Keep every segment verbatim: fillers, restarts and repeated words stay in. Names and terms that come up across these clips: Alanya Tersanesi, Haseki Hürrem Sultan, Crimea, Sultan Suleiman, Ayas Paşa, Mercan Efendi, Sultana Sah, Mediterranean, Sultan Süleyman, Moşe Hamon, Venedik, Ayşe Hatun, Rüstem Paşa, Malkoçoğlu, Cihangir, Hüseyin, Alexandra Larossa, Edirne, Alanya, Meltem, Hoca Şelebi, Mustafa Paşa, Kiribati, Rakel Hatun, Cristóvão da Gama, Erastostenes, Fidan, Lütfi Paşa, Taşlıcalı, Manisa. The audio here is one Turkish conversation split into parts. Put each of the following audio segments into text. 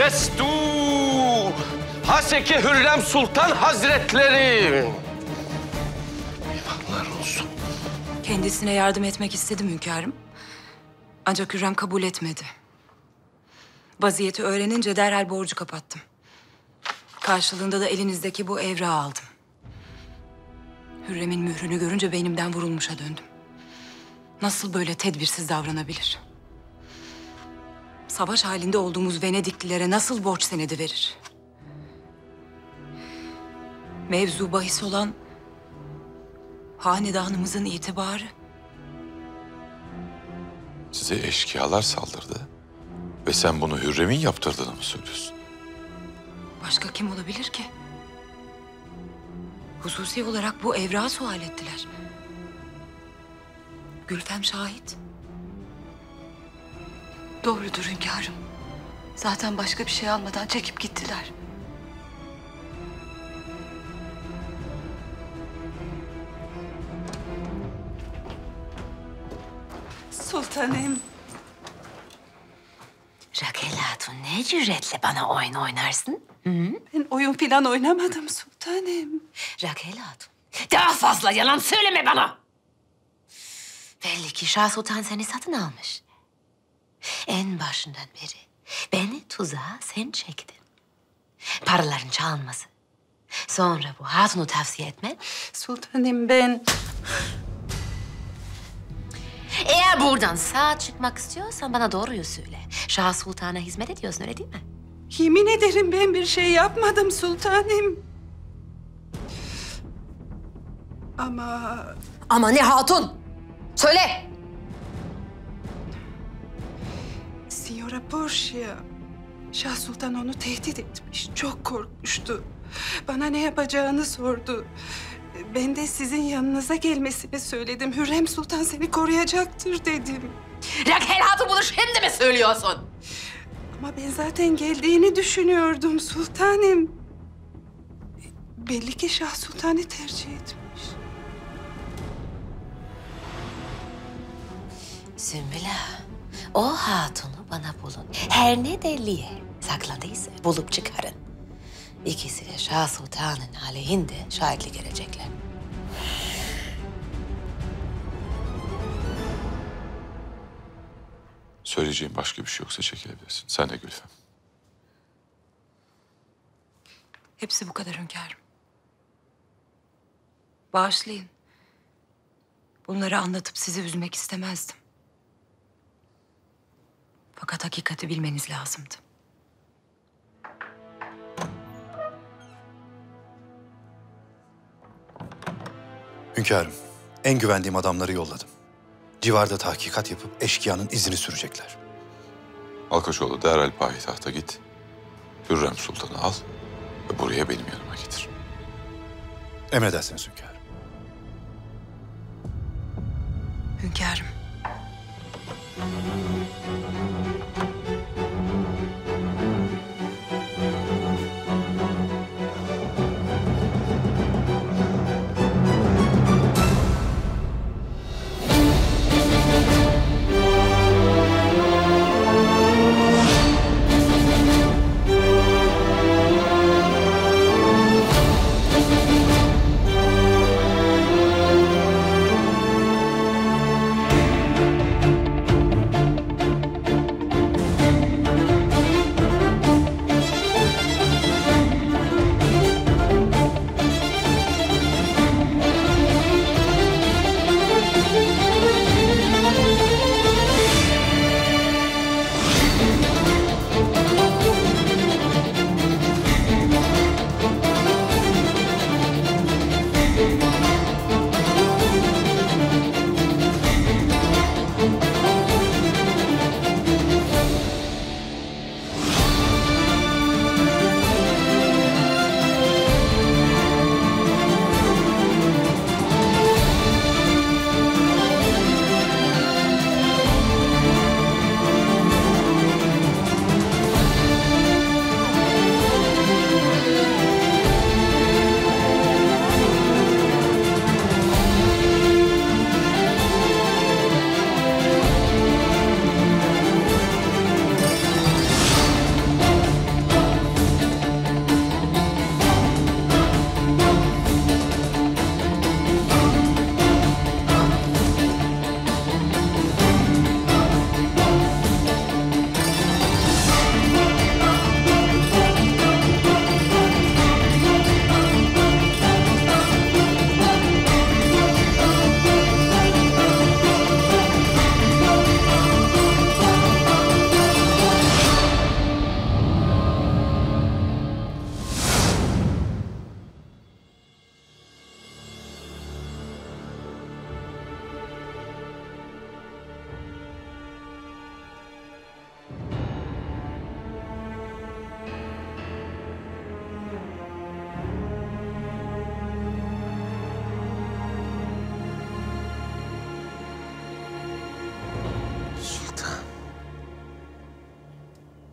Destur! Haseki Hürrem Sultan Hazretleri! Eyvallah olsun. Kendisine yardım etmek istedim hünkârım. Ancak Hürrem kabul etmedi. Vaziyeti öğrenince derhal borcu kapattım. Karşılığında da elinizdeki bu evrağı aldım. Hürrem'in mührünü görünce beynimden vurulmuşa döndüm. Nasıl böyle tedbirsiz davranabilir? Savaş halinde olduğumuz Venediklilere nasıl borç senedi verir? Mevzu bahis olan hanedanımızın itibarı. Size eşkıyalar saldırdı ve sen bunu Hürrem'in yaptırdığını mı söylüyorsun? Başka kim olabilir ki? Hususi olarak bu evrağı sual ettiler. Gülfem şahit. Doğrudur hünkârım. Zaten başka bir şey almadan çekip gittiler. Sultanım. Rakel Hatun ne cüretle bana oyun oynarsın? Hı -hı. Ben oyun falan oynamadım sultanım. Rakel Hatun daha fazla yalan söyleme bana. Belli ki Şah Sultan seni satın almış. En başından beri beni tuzağa sen çektin. Paraların çalınması. Sonra bu hatunu tavsiye etme. Sultanım ben... Eğer buradan sağ çıkmak istiyorsan bana doğruyu söyle. Şah Sultan'a hizmet ediyorsun öyle değil mi? Yemin ederim ben bir şey yapmadım sultanım. Ama... Ama ne hatun? Söyle! Signora Portia, Şah Sultan onu tehdit etmiş. Çok korkmuştu. Bana ne yapacağını sordu. Ben de sizin yanınıza gelmesini söyledim. Hürrem Sultan seni koruyacaktır dedim. Rakel Hatun bunu şimdi mi söylüyorsun? Ama ben zaten geldiğini düşünüyordum sultanım. Belli ki Şah Sultan'ı tercih etmiş. Sümbüla, o hatunu bana bulun. Her ne deliye sakladıysa bulup çıkarın. İkisi de Şah Sultan'ın aleyhinde şahitli gelecekler. Söyleyeceğim başka bir şey yoksa çekilebilirsin. Sen de Gülfem. Hepsi bu kadar hünkârım. Bağışlayın. Bunları anlatıp sizi üzmek istemezdim. Fakat hakikati bilmeniz lazımdı. Hünkârım, en güvendiğim adamları yolladım. Civarda tahkikat yapıp eşkıyanın izini sürecekler. Malkoçoğlu derhal payitahta git. Hürrem Sultan'ı al ve buraya benim yanıma getir. Emredersiniz hünkârım. Hünkârım.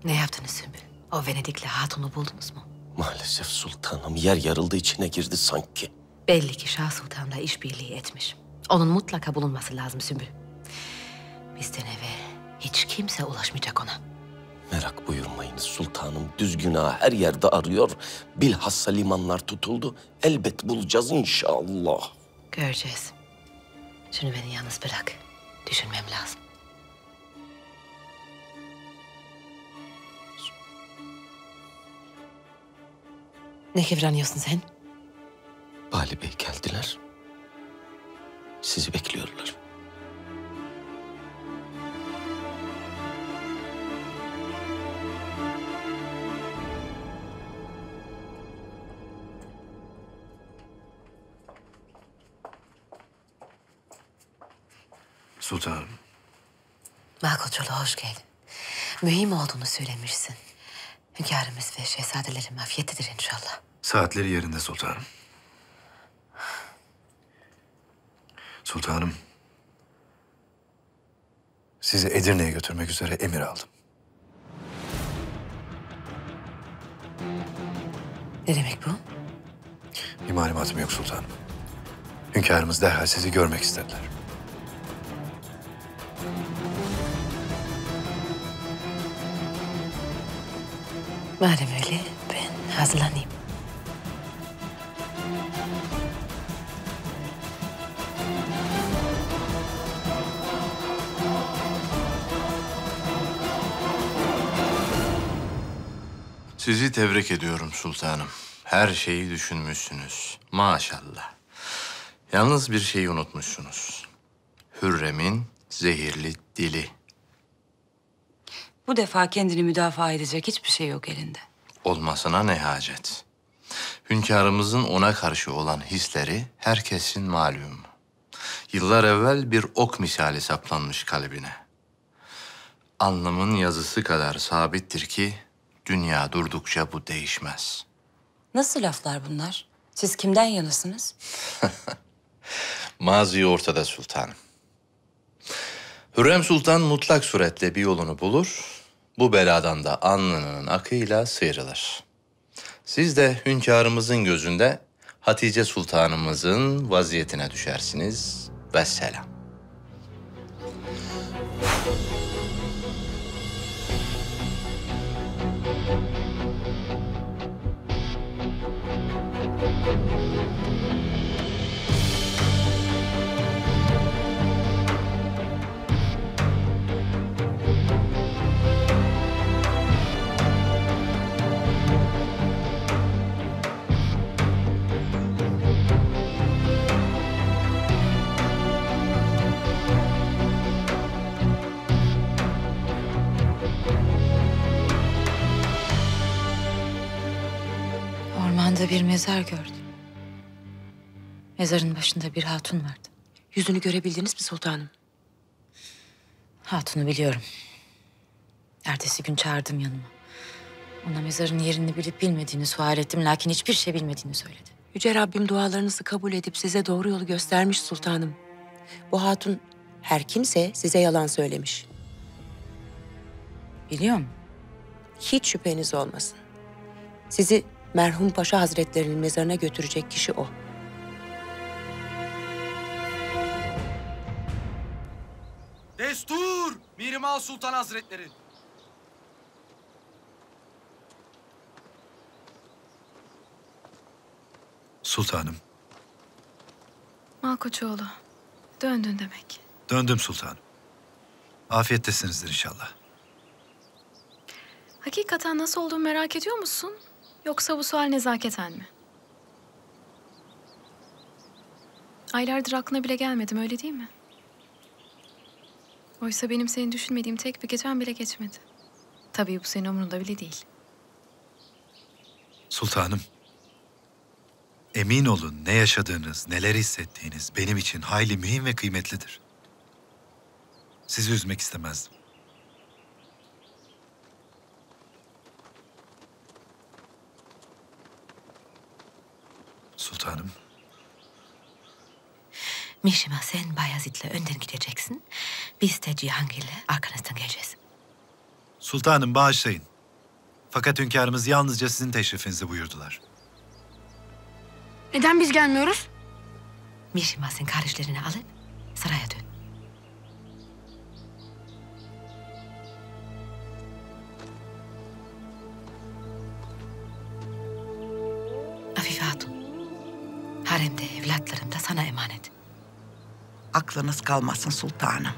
Ne yaptınız Sümbül? O Venedikli hatunu buldunuz mu? Maalesef sultanım, yer yarıldı, içine girdi sanki. Belli ki Şah Sultan'la işbirliği etmiş. Onun mutlaka bulunması lazım Sümbül. Bizden eve hiç kimse ulaşmayacak ona. Merak buyurmayınız sultanım. Düzgünahı her yerde arıyor. Bilhassa limanlar tutuldu. Elbet bulacağız inşallah. Göreceğiz. Şimdi beni yalnız bırak. Düşünmem lazım. Ne kıvranıyorsun sen? Bali Bey geldiler. Sizi bekliyorlar. Sultanım. Malkoçoğlu hoş geldin. Mühim olduğunu söylemişsin. Hünkârımız ve şehzadelerim afiyettedir inşallah. Saatleri yerinde sultanım. Sultanım, sizi Edirne'ye götürmek üzere emir aldım. Ne demek bu? Bir malumatım yok sultanım. Hünkârımız derhal sizi görmek istediler. Madem öyle, ben hazırlanayım. Sizi tebrik ediyorum sultanım. Her şeyi düşünmüşsünüz. Maşallah. Yalnız bir şeyi unutmuşsunuz. Hürrem'in zehirli dili. Bu defa kendini müdafaa edecek hiçbir şey yok elinde. Olmasına ne hacet? Hünkârımızın ona karşı olan hisleri herkesin malum. Yıllar evvel bir ok misali saplanmış kalbine. Alnımın yazısı kadar sabittir ki dünya durdukça bu değişmez. Nasıl laflar bunlar? Siz kimden yanasınız? Mazi ortada sultanım. Hürrem Sultan mutlak suretle bir yolunu bulur, bu beladan da alnının akıyla sıyrılır. Siz de hünkârımızın gözünde Hatice Sultanımızın vaziyetine düşersiniz. Vesselam. Bir mezar gördüm. Mezarın başında bir hatun vardı. Yüzünü görebildiniz mi sultanım? Hatunu biliyorum. Ertesi gün çağırdım yanıma. Ona mezarın yerini bilip bilmediğini sual ettim, lakin hiçbir şey bilmediğini söyledi. Yüce Rabbim dualarınızı kabul edip size doğru yolu göstermiş sultanım. Bu hatun her kimse size yalan söylemiş. Biliyor musun? Hiç şüpheniz olmasın. Sizi merhum Paşa Hazretlerinin mezarına götürecek kişi o. Destur! Mihrimah Sultan Hazretleri. Sultanım. Malkoçoğlu, döndün demek. Döndüm sultanım. Afiyettesinizdir inşallah. Hakikaten nasıl olduğunu merak ediyor musun? Yoksa bu sual nezaketen mi? Aylardır aklına bile gelmedim, öyle değil mi? Oysa benim seni düşünmediğim tek bir gecem bile geçmedi. Tabii bu senin umurunda bile değil. Sultanım, emin olun ne yaşadığınız, neler hissettiğiniz benim için hayli mühim ve kıymetlidir. Sizi üzmek istemezdim. Sultanım. Mihrimah, sen Bayezid'le önden gideceksin. Biz de Cihangir'le arkanızdan geleceğiz. Sultanım bağışlayın. Fakat hünkârımız yalnızca sizin teşrifinizi buyurdular. Neden biz gelmiyoruz? Mihrimah'ın kardeşlerini alıp saraya dön. Afife Hatun, haremde evlatlarım da sana emanet. Aklınız kalmasın sultanım.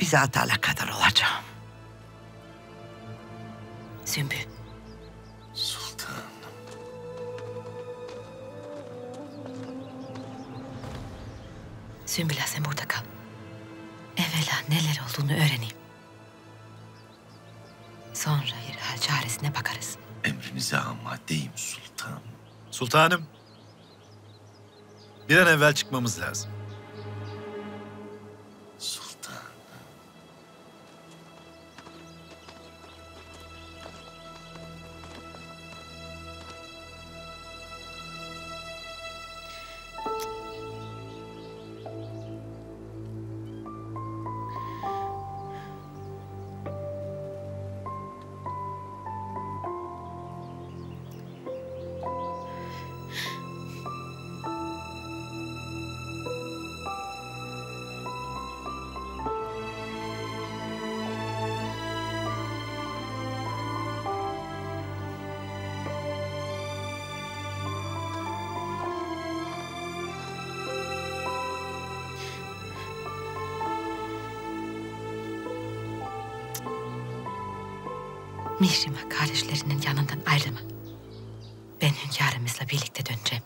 Bizzat alakadar olacağım. Sümbü. Sultanım. Sümbül, sen burada kal. Evvela neler olduğunu öğreneyim. Sonra irhal çaresine bakarız. Emrinize amadeyim sultanım. Sultanım. Bir an evvel çıkmamız lazım. Mihrimah kardeşlerinin yanından ayrılma. Ben hünkârımızla birlikte döneceğim.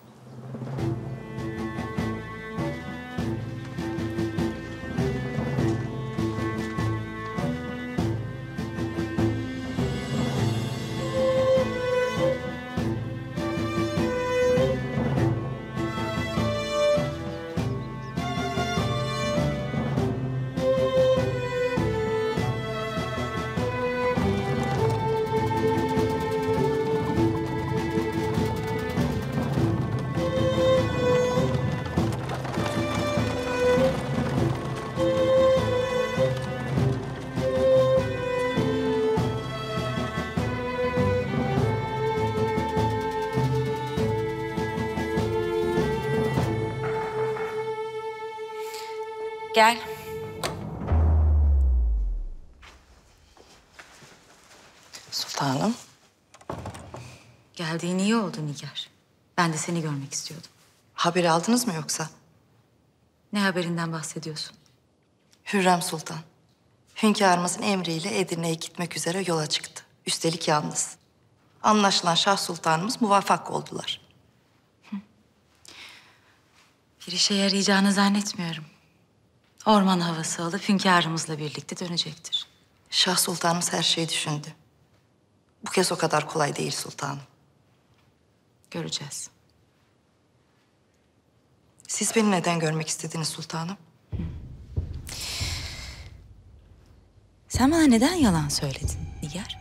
Gel. Sultanım. Geldiğin iyi oldu Nigar. Ben de seni görmek istiyordum. Haberi aldınız mı yoksa? Ne haberinden bahsediyorsun? Hürrem Sultan. Hünkârımızın emriyle Edirne'ye gitmek üzere yola çıktı. Üstelik yalnız. Anlaşılan Şah Sultanımız muvaffak oldular. Hı. Bir işe yarayacağını zannetmiyorum. Orman havası alıp hünkârımızla birlikte dönecektir. Şah Sultanımız her şeyi düşündü. Bu kez o kadar kolay değil sultanım. Göreceğiz. Siz beni neden görmek istediniz sultanım? Sen bana neden yalan söyledin Nigar?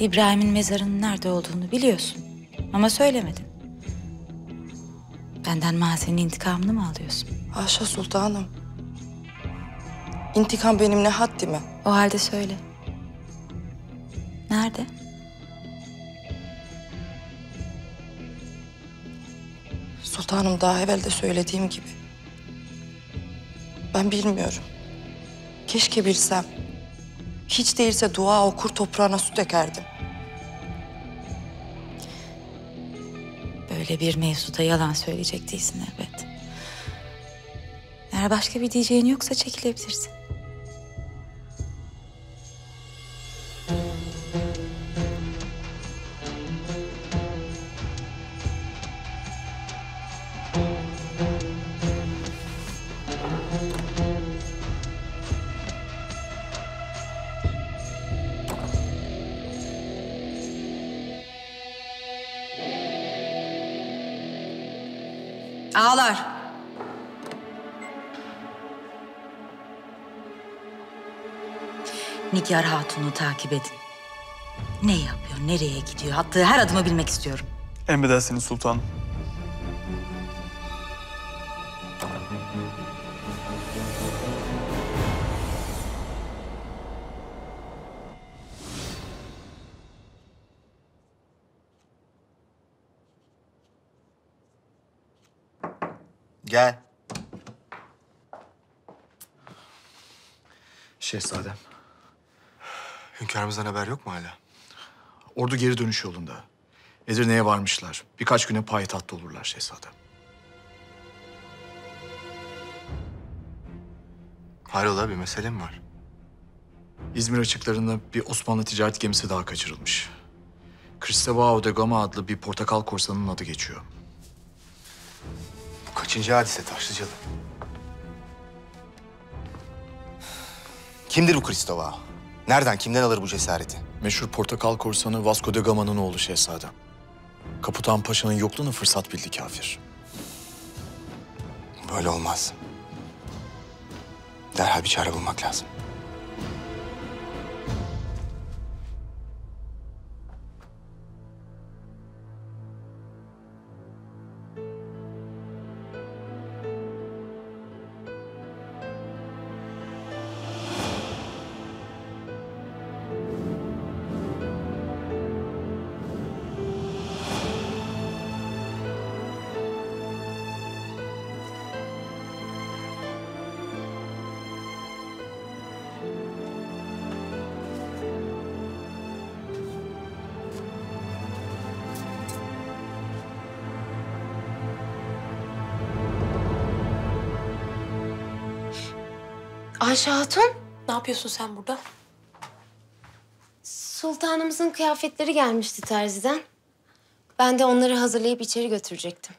İbrahim'in mezarının nerede olduğunu biliyorsun ama söylemedin. Benden Mazen'in intikamını mı alıyorsun? Haşa sultanım. İntikam benim ne haddime? O halde söyle. Nerede? Sultanım, daha evvel de söylediğim gibi. Ben bilmiyorum. Keşke bilsem. Hiç değilse dua okur, toprağına su dökerdim. Böyle bir mevzuda yalan söyleyecek değilsin elbet. Eğer başka bir diyeceğin yoksa çekilebilirsin. Ağlar. Nigar Hatun'u takip edin. Ne yapıyor, nereye gidiyor, attığı her adımı bilmek istiyorum. Emredersiniz sultanım. Gel. Şehzadem. Hünkârımızdan haber yok mu hala? Ordu geri dönüş yolunda. Edirne'ye varmışlar. Birkaç güne payitahtta olurlar şehzadem. Hayrola, bir mesele mi var? İzmir açıklarında bir Osmanlı ticaret gemisi daha kaçırılmış. Cristóvão da Gama adlı bir portakal korsanının adı geçiyor. Bu kaçıncı hadise Taşlıcalı? Kimdir bu Cristóvão? Nereden, kimden alır bu cesareti? Meşhur portakal korsanı Vasco da Gama'nın oğlu şehzadem. Kaputan Paşa'nın yokluğunu fırsat bildi kafir. Böyle olmaz. Derhal bir çare bulmak lazım. Ayşe Hatun. Ne yapıyorsun sen burada? Sultanımızın kıyafetleri gelmişti terziden. Ben de onları hazırlayıp içeri götürecektim.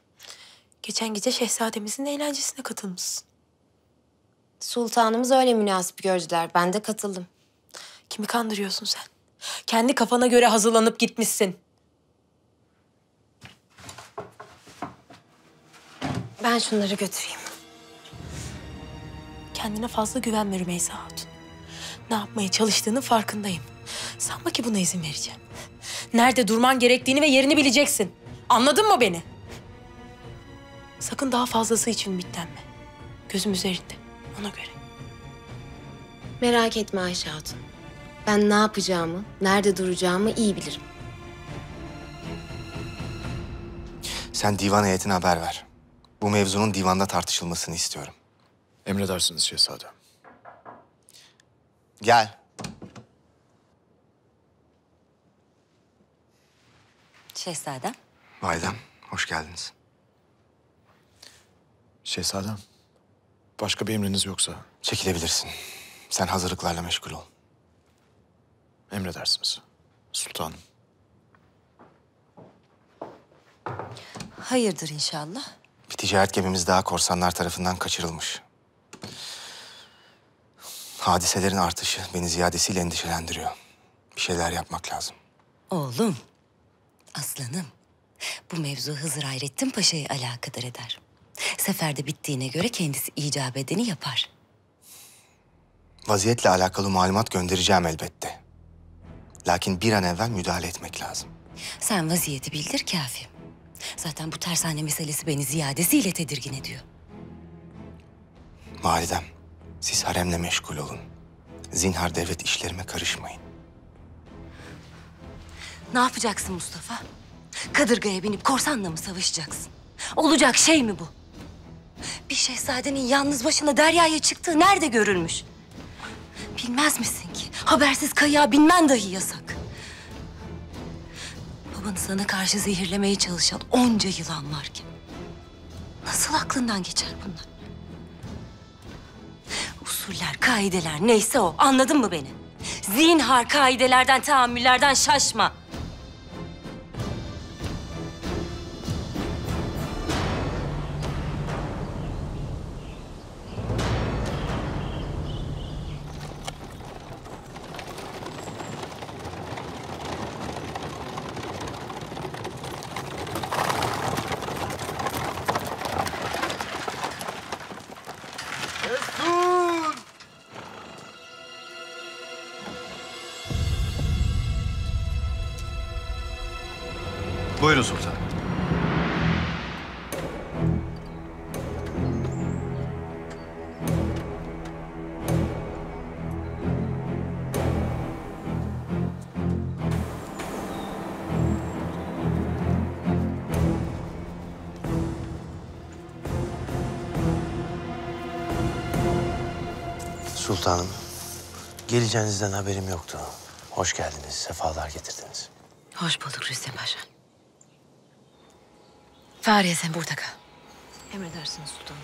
Geçen gece şehzademizin eğlencesine katılmışsın. Sultanımız öyle münasip gördüler. Ben de katıldım. Kimi kandırıyorsun sen? Kendi kafana göre hazırlanıp gitmişsin. Ben şunları götüreyim. Kendine fazla güvenmiyorum Meisa Hatun. Ne yapmaya çalıştığının farkındayım. Sanma ki buna izin vereceğim. Nerede durman gerektiğini ve yerini bileceksin. Anladın mı beni? Sakın daha fazlası için ümitlenme. Gözüm üzerinde, ona göre. Merak etme Ayşe Hatun. Ben ne yapacağımı, nerede duracağımı iyi bilirim. Sen divan heyetine haber ver. Bu mevzunun divanda tartışılmasını istiyorum. Emredersiniz şehzadem. Gel. Şehzadem. Validem, hoş geldiniz. Şehzadem, başka bir emriniz yoksa... Çekilebilirsin. Sen hazırlıklarla meşgul ol. Emredersiniz sultanım. Hayırdır inşallah? Bir ticaret gemimiz daha korsanlar tarafından kaçırılmış. Hadiselerin artışı beni ziyadesiyle endişelendiriyor. Bir şeyler yapmak lazım. Oğlum, aslanım. Bu mevzu Hızır Hayrettin Paşa'yı alakadar eder. Seferde bittiğine göre kendisi icap edeni yapar. Vaziyetle alakalı malumat göndereceğim elbette. Lakin bir an evvel müdahale etmek lazım. Sen vaziyeti bildir kâfi. Zaten bu tersane meselesi beni ziyadesiyle tedirgin ediyor. Validem, siz haremle meşgul olun. Zinhar devlet işlerime karışmayın. Ne yapacaksın Mustafa? Kadırgaya binip korsanla mı savaşacaksın? Olacak şey mi bu? Bir şehzadenin yalnız başına deryaya çıktığı nerede görülmüş? Bilmez misin ki habersiz kayığa binmen dahi yasak. Babanı sana karşı zehirlemeye çalışan onca yılan var ki. Nasıl aklından geçer bunlar? Usuller, kaideler neyse o. Anladın mı beni? Zinhar kaidelerden, tahammüllerden şaşma. Buyurun sultan. Sultanım, geleceğinizden haberim yoktu. Hoş geldiniz, sefalar getirdiniz. Hoş bulduk Rüstem Paşa. Fahriye sen burada kal. Emredersiniz sultanım.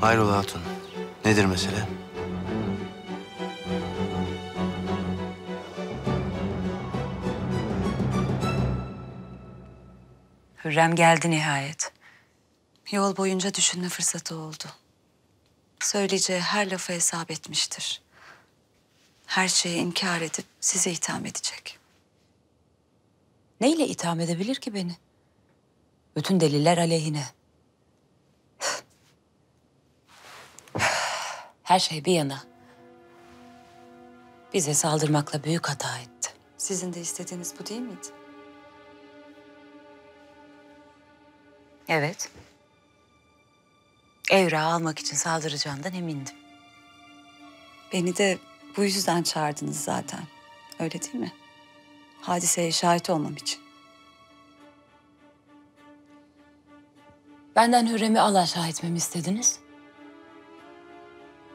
Hayrola hatun, nedir mesele? Hürrem geldi nihayet. Yol boyunca düşünme fırsatı oldu. Söyleyeceği her lafa hesap etmiştir. Her şeyi inkar edip sizi itham edecek. Neyle itham edebilir ki beni? Bütün deliller aleyhine. Her şey bir yana. Bize saldırmakla büyük hata etti. Sizin de istediğiniz bu değil miydi? Evet. Evrağı almak için saldıracağından emindim. Beni de bu yüzden çağırdınız zaten. Öyle değil mi? Hadiseye şahit olmam için. Benden Hürrem'i alaşağı etmemi istediniz.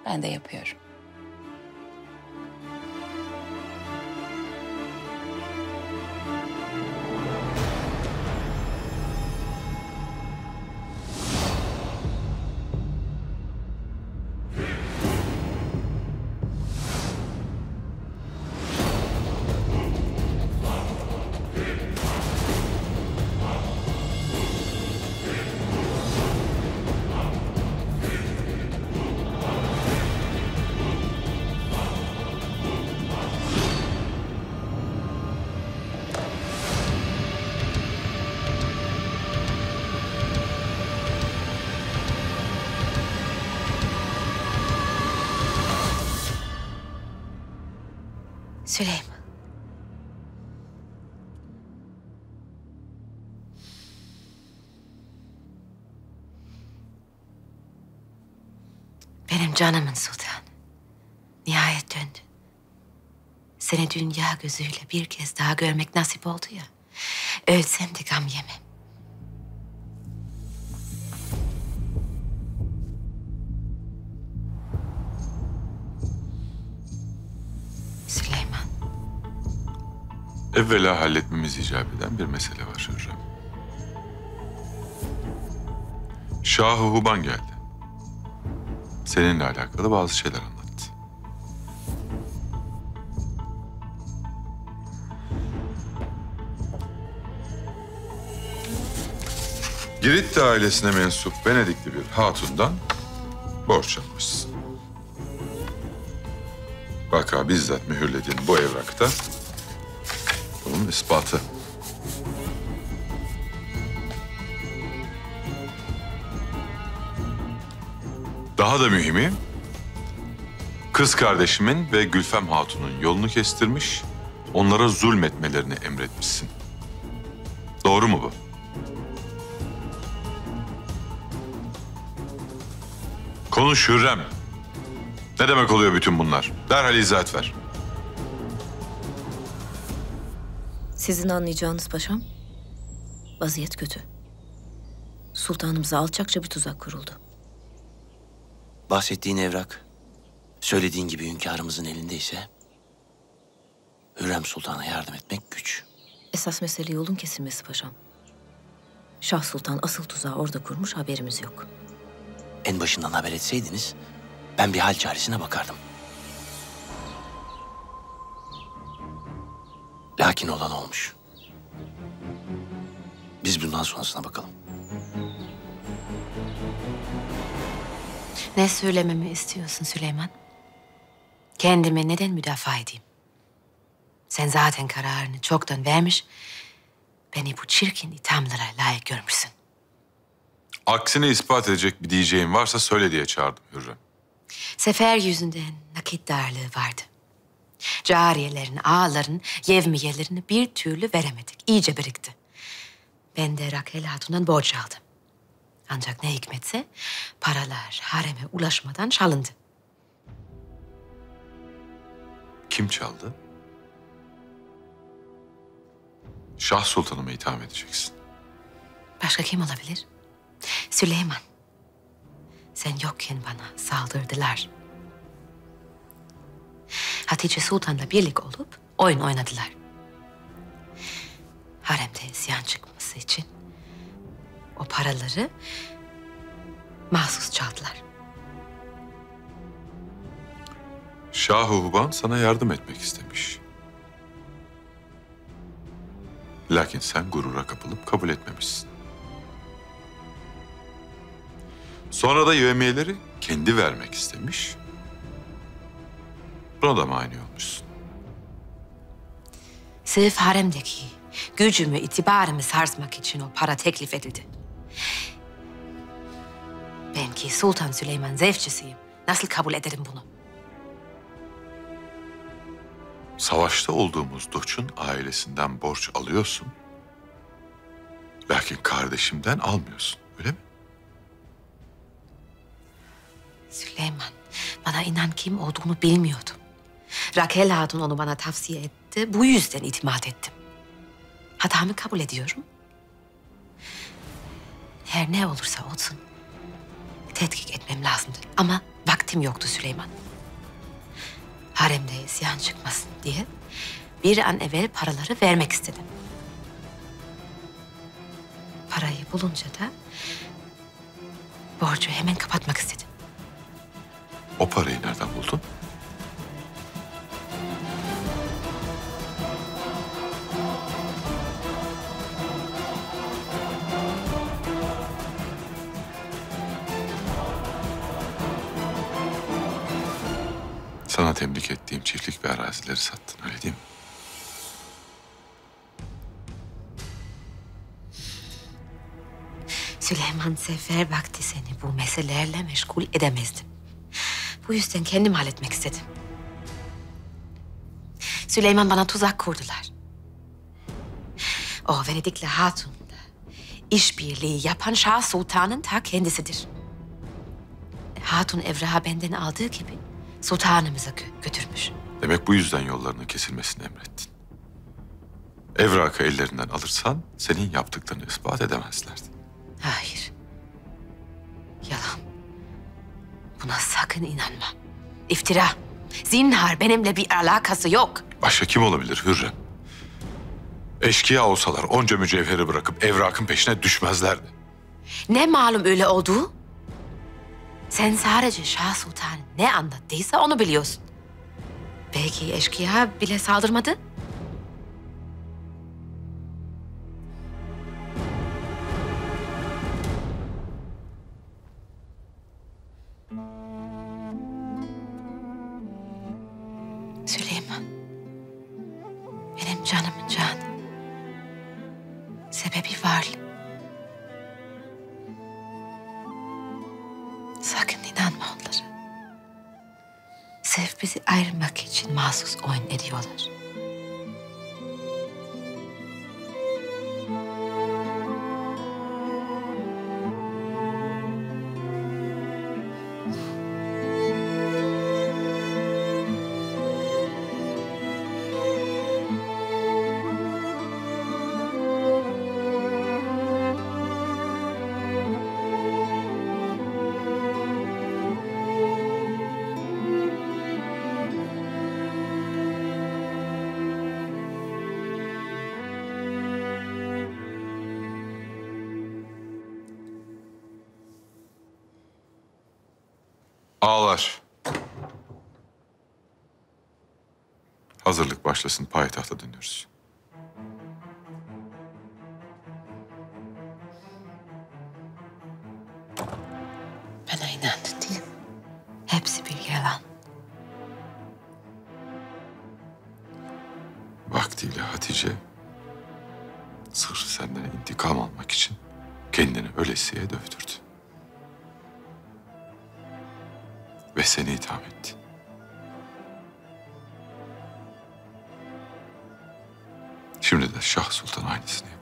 Ben de yapıyorum. Süleyman. Benim canımın sultanı. Nihayet döndü. Seni dünya gözüyle bir kez daha görmek nasip oldu ya. Ölsem de gam yemem. Evvela halletmemiz icap eden bir mesele var Hürrem. Şah-ı Huban geldi. Seninle alakalı bazı şeyler anlattı. Girit ailesine mensup Venedikli bir hatundan borç almışsın. Vaka bizzat mühürlediğin bu evrakta bunun ispatı. Daha da mühimi, kız kardeşimin ve Gülfem Hatun'un yolunu kestirmiş, onlara zulmetmelerini emretmişsin. Doğru mu bu? Konuş Hürrem. Ne demek oluyor bütün bunlar? Derhal izah et ver. Sizin anlayacağınız paşam, vaziyet kötü. Sultanımıza alçakça bir tuzak kuruldu. Bahsettiğin evrak, söylediğin gibi hünkârımızın elindeyse, Hürrem Sultan'a yardım etmek güç. Esas mesele yolun kesilmesi paşam. Şah Sultan asıl tuzağı orada kurmuş, haberimiz yok. En başından haber etseydiniz, ben bir hal çaresine bakardım. Lakin olan olmuş. Biz bundan sonrasına bakalım. Ne söylememi istiyorsun Süleyman? Kendime neden müdafaa edeyim? Sen zaten kararını çoktan vermiş, beni bu çirkin ithamlara layık görmüşsün. Aksini ispat edecek bir diyeceğim varsa söyle diye çağırdım Hürrem. Sefer yüzünden nakit darlığı vardı. Cariyelerin, ağaların, yevmiyelerini bir türlü veremedik. İyice birikti. Ben de Rakel Hatun'dan borç aldım. Ancak ne hikmetse paralar hareme ulaşmadan çalındı. Kim çaldı? Şah Sultan'ıma itham edeceksin. Başka kim olabilir? Süleyman. Sen yokken bana saldırdılar. Hatice Sultan'la birlik olup oyun oynadılar. Haremde ziyan çıkması için o paraları mahsus çaldılar. Şah-ı Huban sana yardım etmek istemiş. Lakin sen gurura kapılıp kabul etmemişsin. Sonra da yevmiyeleri kendi vermek istemiş. Buna da mani olmuşsun. Sırf haremdeki gücümü, itibarımı sarsmak için o para teklif edildi. Ben ki Sultan Süleyman zevçisiyim. Nasıl kabul ederim bunu? Savaşta olduğumuz Doç'un ailesinden borç alıyorsun. Lakin kardeşimden almıyorsun, öyle mi? Süleyman, bana inan kim olduğunu bilmiyordum. Rakel Hatun onu bana tavsiye etti. Bu yüzden itimat ettim. Hatamı kabul ediyorum. Her ne olursa olsun tetkik etmem lazımdı. Ama vaktim yoktu Süleyman. Haremde ziyan çıkmasın diye bir an evvel paraları vermek istedim. Parayı bulunca da borcu hemen kapatmak istedim. O parayı nereden buldun? Sana temlik ettiğim çiftlik ve arazileri sattın, öyle değil mi? Süleyman sefer vakti seni bu meselelerle meşgul edemezdim. Bu yüzden kendim halletmek istedim. Süleyman bana tuzak kurdular. O Venedikli Hatun'la işbirliği yapan Şah Sultan'ın ta kendisidir. Hatun evrağı benden aldığı gibi sultanımıza götürmüş. Demek bu yüzden yollarının kesilmesini emrettin. Evrakı ellerinden alırsan senin yaptıklarını ispat edemezlerdi. Hayır. Yalan. Buna sakın inanma. İftira. Zinhar benimle bir alakası yok. Başka kim olabilir Hürrem? Eşkıya olsalar onca mücevheri bırakıp evrakın peşine düşmezlerdi. Ne malum öyle olduğu? Sen sadece Şah Sultan ne anlattıysa onu biliyorsun. Belki eşkıya bile saldırmadı. Süleyman, benim canımın canı. Sebebi var. Sakın inanma onlara. Sırf bizi ayırmak için mahsus oyun ediyorlar. Ağlar. Hazırlık başlasın, payitahta dönüyoruz. Bana inandı değil mi? Hepsi bir yalan. Vaktiyle Hatice sırf senden intikam almak için kendini ölesiye dövdürdü. Ve seni itham etti. Şimdi de Şah Sultan aynısını yapıyor.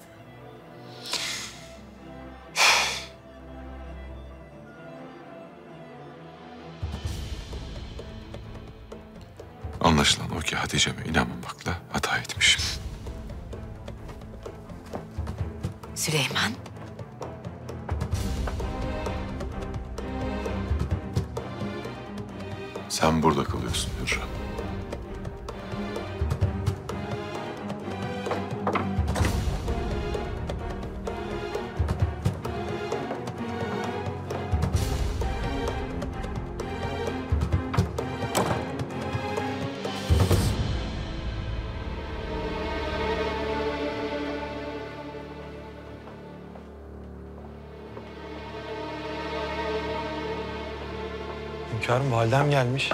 Anlaşılan o ki Hatice'me inanmamakla hata etmişim. Süleyman. Sen burada kalıyorsun Hürrem. Hünkârım, validem gelmiş.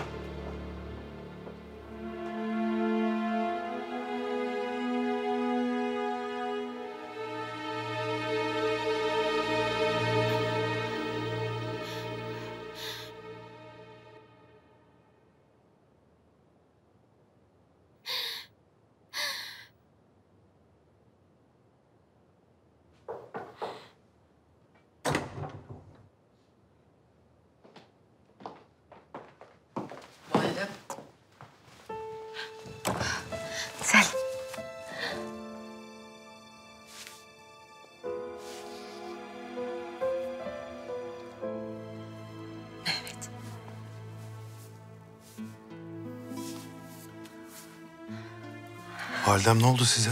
Validem, ne oldu size?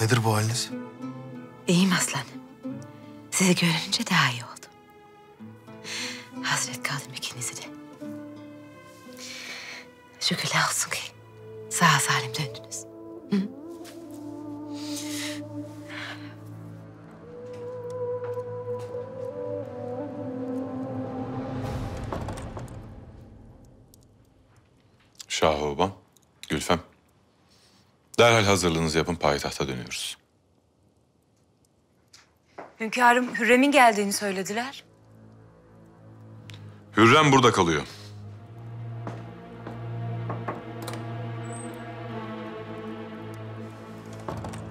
Nedir bu haliniz? İyiyim aslanım. Sizi görünce daha iyi oldum. Hasret kaldım ikinizi de. Şükürler olsun ki sağ salim döndünüz. Hı? Şahoban, Gülfem. Derhal hazırlığınızı yapın, payitahta dönüyoruz. Hünkârım, Hürrem'in geldiğini söylediler. Hürrem burada kalıyor.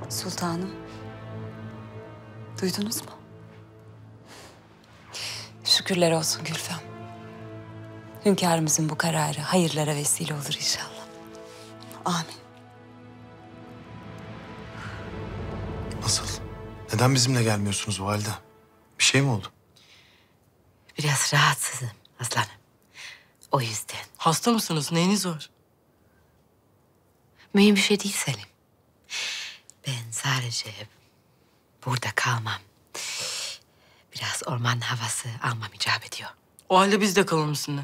Sultanım, duydunuz mu? Şükürler olsun Gülfem. Hünkârımızın bu kararı hayırlara vesile olur inşallah. Amin. Nasıl? Neden bizimle gelmiyorsunuz valide? Bir şey mi oldu? Biraz rahatsızım aslanım. O yüzden. Hasta mısınız? Neyiniz var? Mühim bir şey değil Selim. Ben sadece burada kalmam. Biraz orman havası almam icap ediyor. O halde biz de kalır mısınız?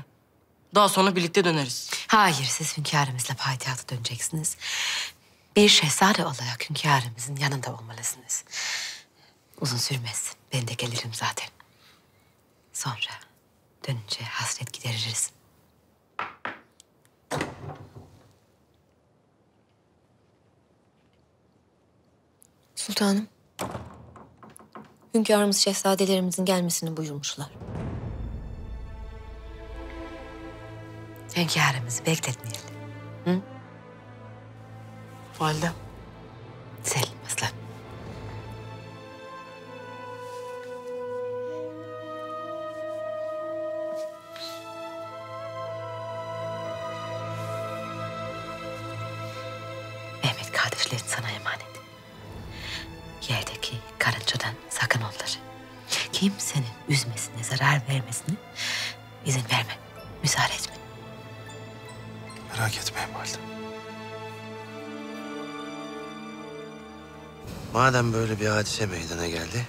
Daha sonra birlikte döneriz. Hayır, siz hünkârımızla payitahta döneceksiniz. Bir şehzade olarak hünkârımızın yanında olmalısınız. Uzun sürmez. Ben de gelirim zaten. Sonra dönünce hasret gideririz. Sultanım, hünkârımız şehzadelerimizin gelmesini buyurmuşlar. Hünkârımızı bekletmeyelim. Hı? Validem. Selim aslan. Mehmet kardeşlerin sana emanet. Yerdeki karıncadan sakın onları. Kimsenin üzmesine, zarar vermesine izin verme. Müsaade etme. Merak etme validem. Madem böyle bir hadise meydana geldi,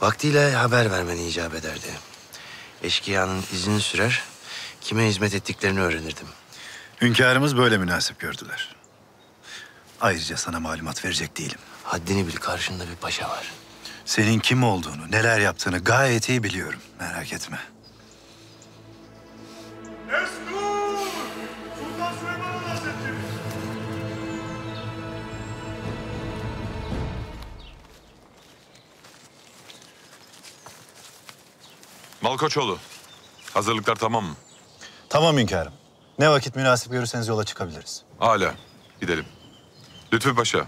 vaktiyle haber vermeni icap ederdi. Eşkıyanın izini sürer, kime hizmet ettiklerini öğrenirdim. Hünkârımız böyle münasip gördüler. Ayrıca sana malumat verecek değilim. Haddini bil, karşında bir paşa var. Senin kim olduğunu, neler yaptığını gayet iyi biliyorum, merak etme. Malkoçoğlu, hazırlıklar tamam mı? Tamam hünkârım. Ne vakit münasip görürseniz yola çıkabiliriz. Âlâ, gidelim. Lütfi Paşa,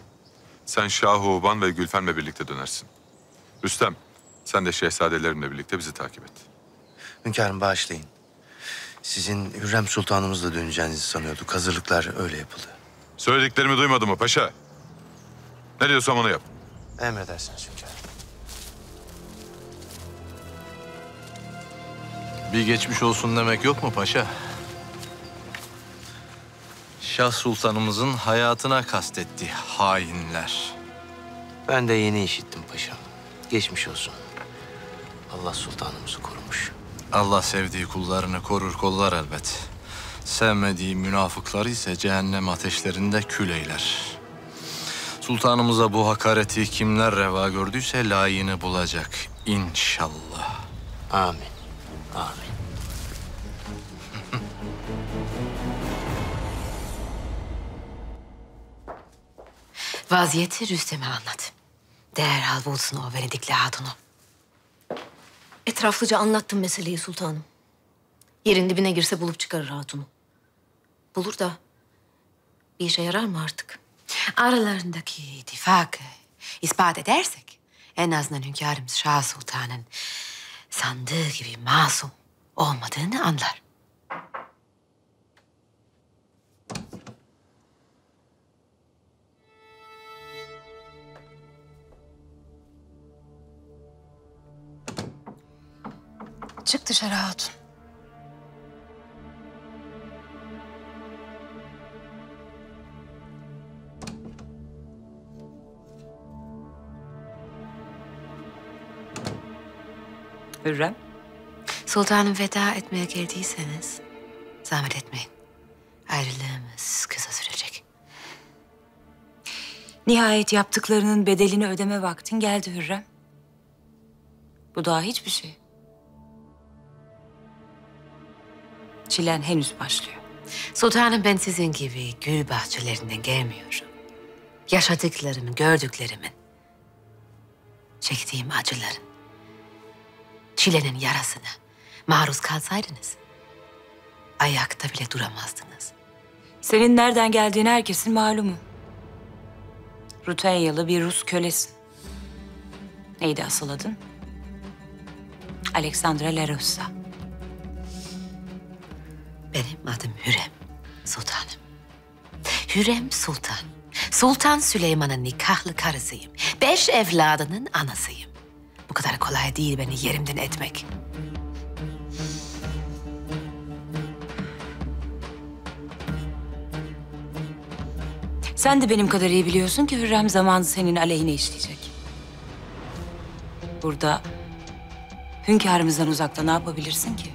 sen Şahuban ve Gülfem'le birlikte dönersin. Rüstem, sen de şehzadelerimle birlikte bizi takip et. Hünkârım bağışlayın. Sizin Hürrem Sultanımızla döneceğinizi sanıyorduk. Hazırlıklar öyle yapıldı. Söylediklerimi duymadın mı paşa? Ne diyorsam onu yap. Emredersiniz hünkârım. Bir geçmiş olsun demek yok mu paşa? Şah Sultanımızın hayatına kastetti hainler. Ben de yeni işittim paşam. Geçmiş olsun. Allah sultanımızı korumuş. Allah sevdiği kullarını korur kollar elbet. Sevmediği münafıkları ise cehennem ateşlerinde kül eyler. Sultanımıza bu hakareti kimler reva gördüyse layığını bulacak inşallah. Amin. Amin. Vaziyeti Rüstem'e anlat. Derhal bulsun o Venedikli hatunu. Etraflıca anlattım meseleyi sultanım. Yerin dibine girse bulup çıkarır hatunu. Bulur da bir işe yarar mı artık? Aralarındaki ittifakı ispat edersek en azından hünkârımız Şah Sultan'ın sandığı gibi masum olmadığını anlar. Çık dışarı hatun. Hürrem. Sultanım veda etmeye geldiyseniz zahmet etmeyin. Ayrılığımız kısa sürecek. Nihayet yaptıklarının bedelini ödeme vaktin geldi Hürrem. Bu daha hiçbir şey. Çilen henüz başlıyor. Sultanım ben sizin gibi gül bahçelerinden gelmiyorum. Yaşadıklarımın, gördüklerimin, çektiğim acıların, çilenin yarasına maruz kalsaydınız ayakta bile duramazdınız. Senin nereden geldiğini herkesin malumu. Rutenyalı bir Rus kölesin. Neydi asıl adın? Alexandra Larossa. Benim adım Hürrem Sultanım. Hürrem Sultan. Sultan Süleyman'ın nikahlı karısıyım. Beş evladının anasıyım. Bu kadar kolay değil beni yerimden etmek. Sen de benim kadar iyi biliyorsun ki Hürrem zamanı senin aleyhine işleyecek. Burada hünkârımızdan uzakta ne yapabilirsin ki?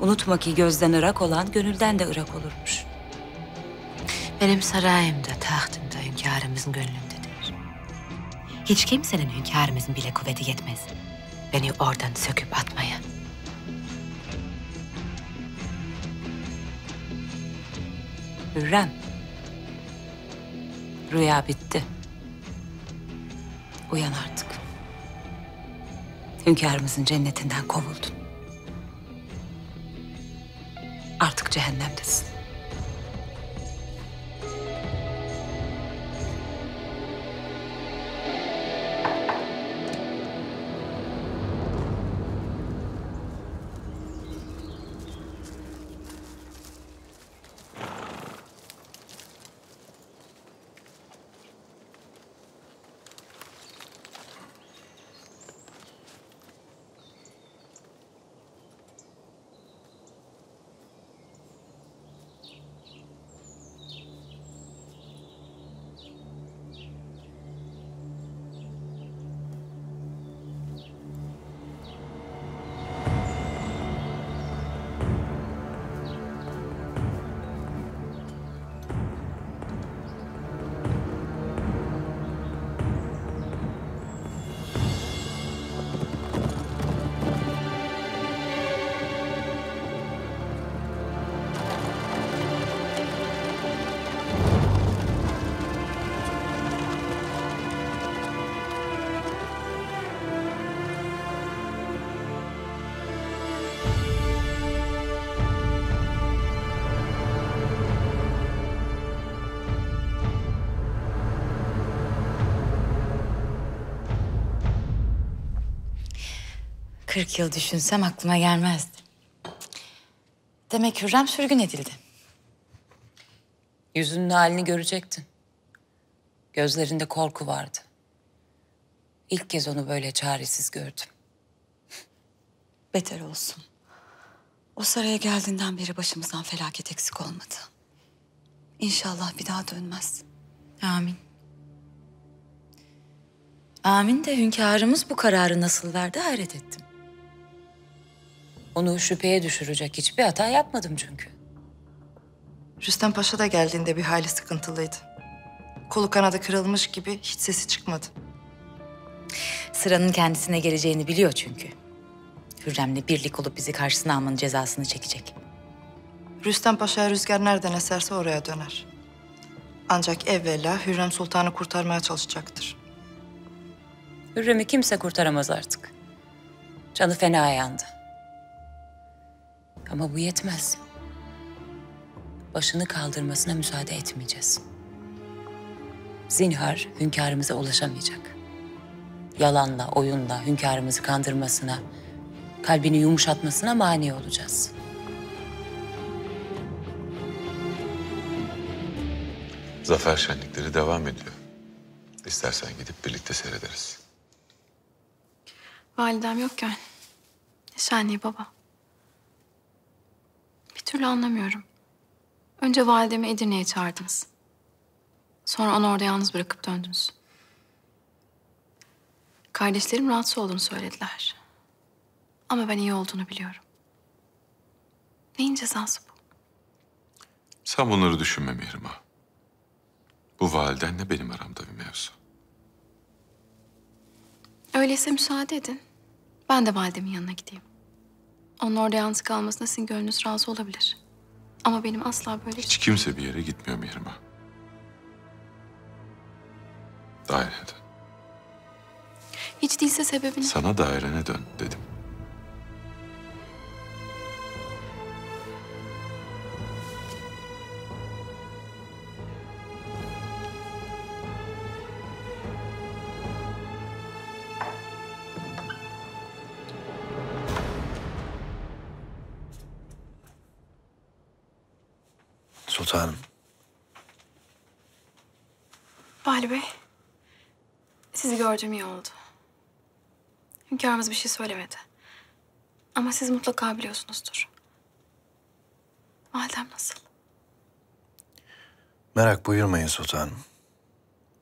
Unutma ki gözden ırak olan gönülden de ırak olurmuş. Benim sarayımda, tahtımda hünkârımızın gönlümdedir. Hiç kimsenin hünkârımızın bile kuvveti yetmez beni oradan söküp atmaya. Hürrem, rüya bitti. Uyan artık. Hünkârımızın cennetinden kovuldun. Artık cehennemdesin. kırk yıl düşünsem aklıma gelmezdi. Demek Hürrem sürgün edildi. Yüzünün halini görecektin. Gözlerinde korku vardı. İlk kez onu böyle çaresiz gördüm. Beter olsun. O saraya geldiğinden beri başımızdan felaket eksik olmadı. İnşallah bir daha dönmez. Amin. Amin de hünkârımız bu kararı nasıl verdi hayret ettim. Onu şüpheye düşürecek hiçbir hata yapmadım çünkü. Rüstem Paşa da geldiğinde bir hayli sıkıntılıydı. Kolu kanadı kırılmış gibi hiç sesi çıkmadı. Sıranın kendisine geleceğini biliyor çünkü. Hürrem'le birlik olup bizi karşısına almanın cezasını çekecek. Rüstem Paşa'ya rüzgar nereden eserse oraya döner. Ancak evvela Hürrem Sultan'ı kurtarmaya çalışacaktır. Hürrem'i kimse kurtaramaz artık. Canı fena yandı. Ama bu yetmez. Başını kaldırmasına müsaade etmeyeceğiz. Zinhar hünkârımıza ulaşamayacak. Yalanla, oyunla hünkârımızı kandırmasına, kalbini yumuşatmasına mani olacağız. Zafer şenlikleri devam ediyor. İstersen gidip birlikte seyrederiz. Validem yokken ne şenliği baba? Bir türlü anlamıyorum. Önce validemi Edirne'ye çağırdınız. Sonra onu orada yalnız bırakıp döndünüz. Kardeşlerim rahatsız olduğunu söylediler. Ama ben iyi olduğunu biliyorum. Neyin cezası bu? Sen bunları düşünme Mihrimah. Bu validenle benim aramda bir mevzu. Öyleyse müsaade edin. Ben de validemin yanına gideyim. Onun orada yalnız kalmasına sizin gönlünüz razı olabilir. Ama benim asla böyle... Hiç kimse bir yere gitmiyor Mihrimah. Dairene dön. Hiç değilse sebebini... Sana dairene dön dedim. Sultanım. Vali Bey, sizi gördüğüm iyi oldu. Hünkârımız bir şey söylemedi. Ama siz mutlaka biliyorsunuzdur. Validem nasıl? Merak buyurmayın sultanım.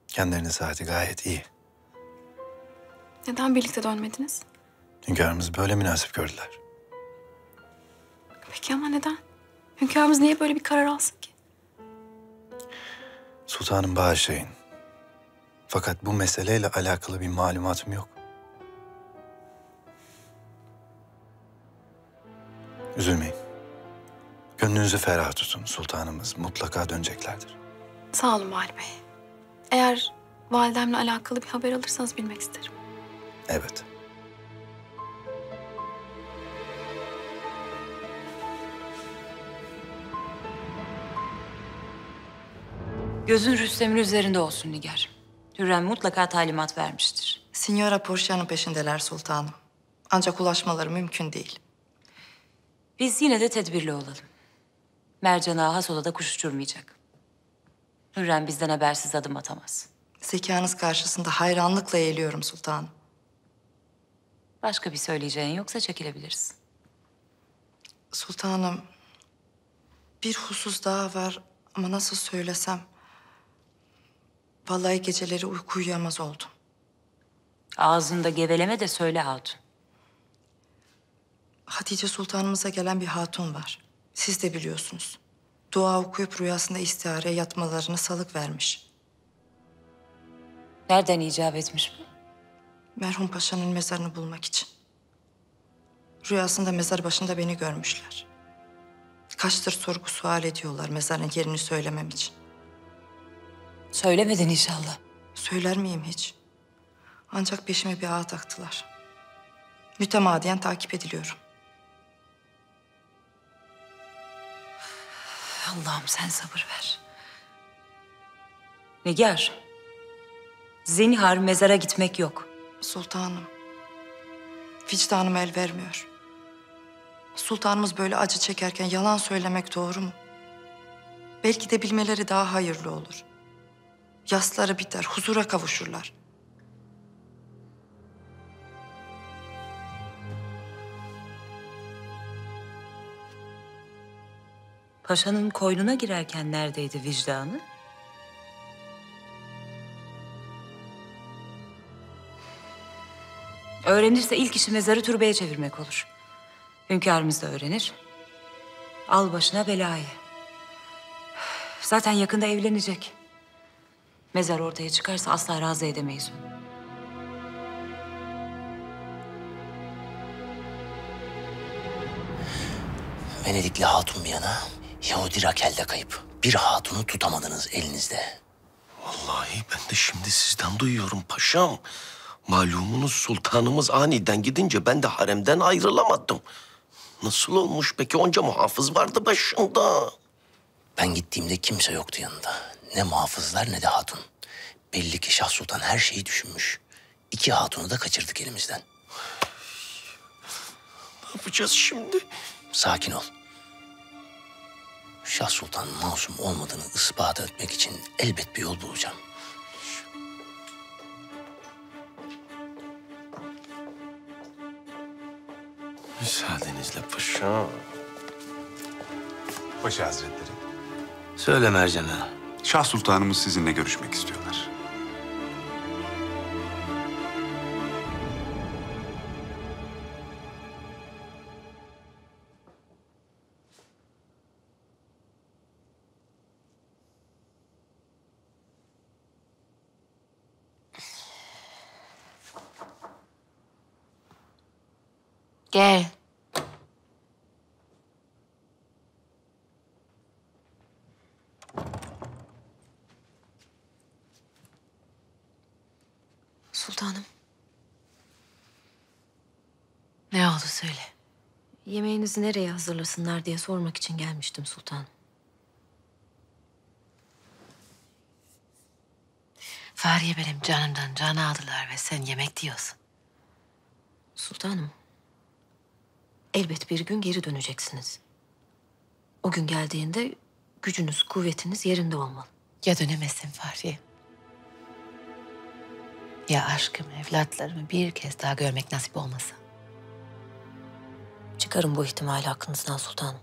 Kendilerinin saati gayet iyi. Neden birlikte dönmediniz? Hünkârımız böyle münasip gördüler. Peki ama neden? Hünkârımız niye böyle bir karar alsın ki? Sultanım bağışlayın. Fakat bu meseleyle alakalı bir malumatım yok. Üzülmeyin. Gönlünüzü ferah tutun. Sultanımız mutlaka döneceklerdir. Sağ olun Vali Bey. Eğer validemle alakalı bir haber alırsanız bilmek isterim. Evet. Gözün Rüstem'in üzerinde olsun Nigar. Hürrem mutlaka talimat vermiştir. Signora Porcia'nın peşindeler sultanım. Ancak ulaşmaları mümkün değil. Biz yine de tedbirli olalım. Mercan Ağa Hasola'da kuş uçurmayacak. Hürrem bizden habersiz adım atamaz. Zekanız karşısında hayranlıkla eğiliyorum sultanım. Başka bir söyleyeceğin yoksa çekilebiliriz. Sultanım, bir husus daha var ama nasıl söylesem... Vallahi geceleri uyku uyuyamaz oldum. Ağzında geveleme de söyle hatun. Hatice Sultanımıza gelen bir hatun var. Siz de biliyorsunuz. Dua okuyup rüyasında istihareye yatmalarını salık vermiş. Nereden icap etmiş bu? Merhum Paşa'nın mezarını bulmak için. Rüyasında mezar başında beni görmüşler. Kaçtır sorgu sual ediyorlar mezarın yerini söylemem için. Söylemedin inşallah. Söyler miyim hiç? Ancak peşime bir ağa taktılar. Mütemadiyen takip ediliyorum. Allah'ım sen sabır ver. Nigar, zinhar mezara gitmek yok. Sultanım, vicdanım el vermiyor. Sultanımız böyle acı çekerken yalan söylemek doğru mu? Belki de bilmeleri daha hayırlı olur. Yasları biter, huzura kavuşurlar. Paşa'nın koynuna girerken neredeydi vicdanı? Öğrenirse ilk işi mezarı türbeye çevirmek olur. Hünkârımız da öğrenir. Al başına belayı. Zaten yakında evlenecek. Mezar ortaya çıkarsa asla razı edemeyiz onu. Venedikli hatun bir yana, Yahudi Rakel de kayıp. Bir hatunu tutamadınız elinizde. Vallahi ben de şimdi sizden duyuyorum paşam. Malumunuz sultanımız aniden gidince ben de haremden ayrılamadım. Nasıl olmuş peki? Onca muhafız vardı başında. Ben gittiğimde kimse yoktu yanında. Ne muhafızlar ne de hatun. Belli ki Şah Sultan her şeyi düşünmüş. İki hatunu da kaçırdık elimizden. Ne yapacağız şimdi? Sakin ol. Şah Sultan masum olmadığını ispat etmek için elbet bir yol bulacağım. Müsaadenizle paşa. Paşa Hazretleri. Söyle Mercan'a. Şah Sultanımız sizinle görüşmek istiyorlar. Gel. Sultanım. Ne oldu söyle. Yemeğinizi nereye hazırlasınlar diye sormak için gelmiştim sultanım. Fahriye benim canımdan can aldılar ve sen yemek diyorsun. Sultanım. Elbet bir gün geri döneceksiniz. O gün geldiğinde gücünüz, kuvvetiniz yerinde olmalı. Ya dönemesin Fahriye? Ya aşkım, evlatlarımı bir kez daha görmek nasip olmasa? Çıkarın bu ihtimali aklınızdan sultanım.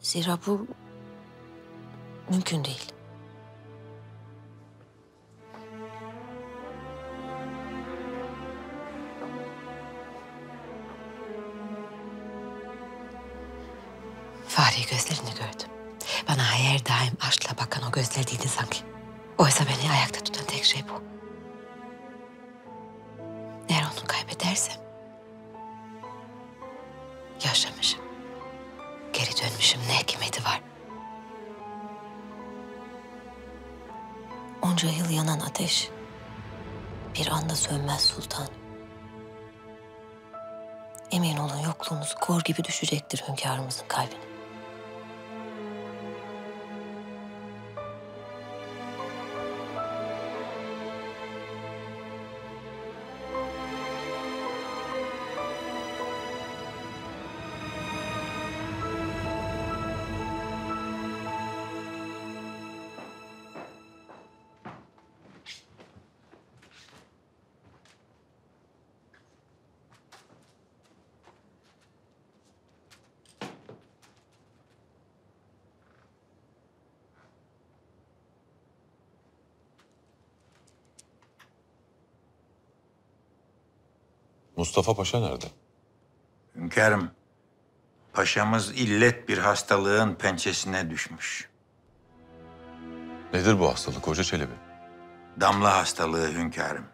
Zira bu mümkün değil. Fahriye gözlerini gördüm. Bana her daim aşkla bakan o gözler değildi sanki. Oysa beni ayakta tutan tek şey bu. Eğer onu kaybedersem... yaşamışım, geri dönmüşüm ne kıymeti var? Onca yıl yanan ateş... bir anda sönmez sultan. Emin olun yokluğumuz kor gibi düşecektir hünkârımızın kalbine. Mustafa Paşa nerede? Hünkârım, paşamız illet bir hastalığın pençesine düşmüş. Nedir bu hastalık Hoca Çelebi? Damla hastalığı hünkârım.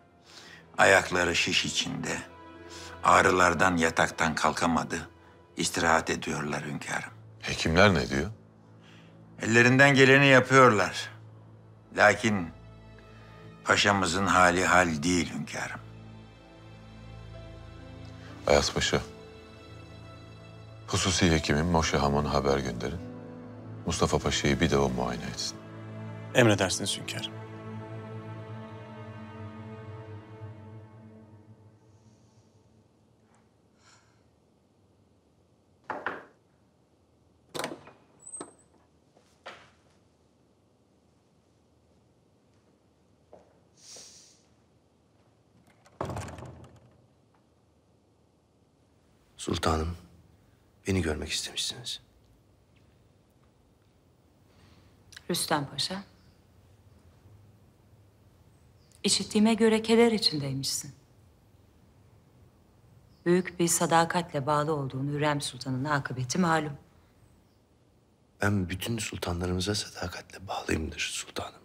Ayakları şiş içinde. Ağrılardan yataktan kalkamadı. İstirahat ediyorlar hünkârım. Hekimler ne diyor? Ellerinden geleni yapıyorlar. Lakin paşamızın hali hal değil hünkârım. Ayas Paşa, hususi hekimim Moşe Hamon'a haber gönderin. Mustafa Paşa'yı bir de o muayene etsin. Emredersiniz hünkârım. Sultanım, beni görmek istemişsiniz. Rüstem Paşa, işittiğime göre keder içindeymişsin. Büyük bir sadakatle bağlı olduğun Hürrem Sultan'ın akıbeti malum. Ben bütün sultanlarımıza sadakatle bağlıyımdır sultanım.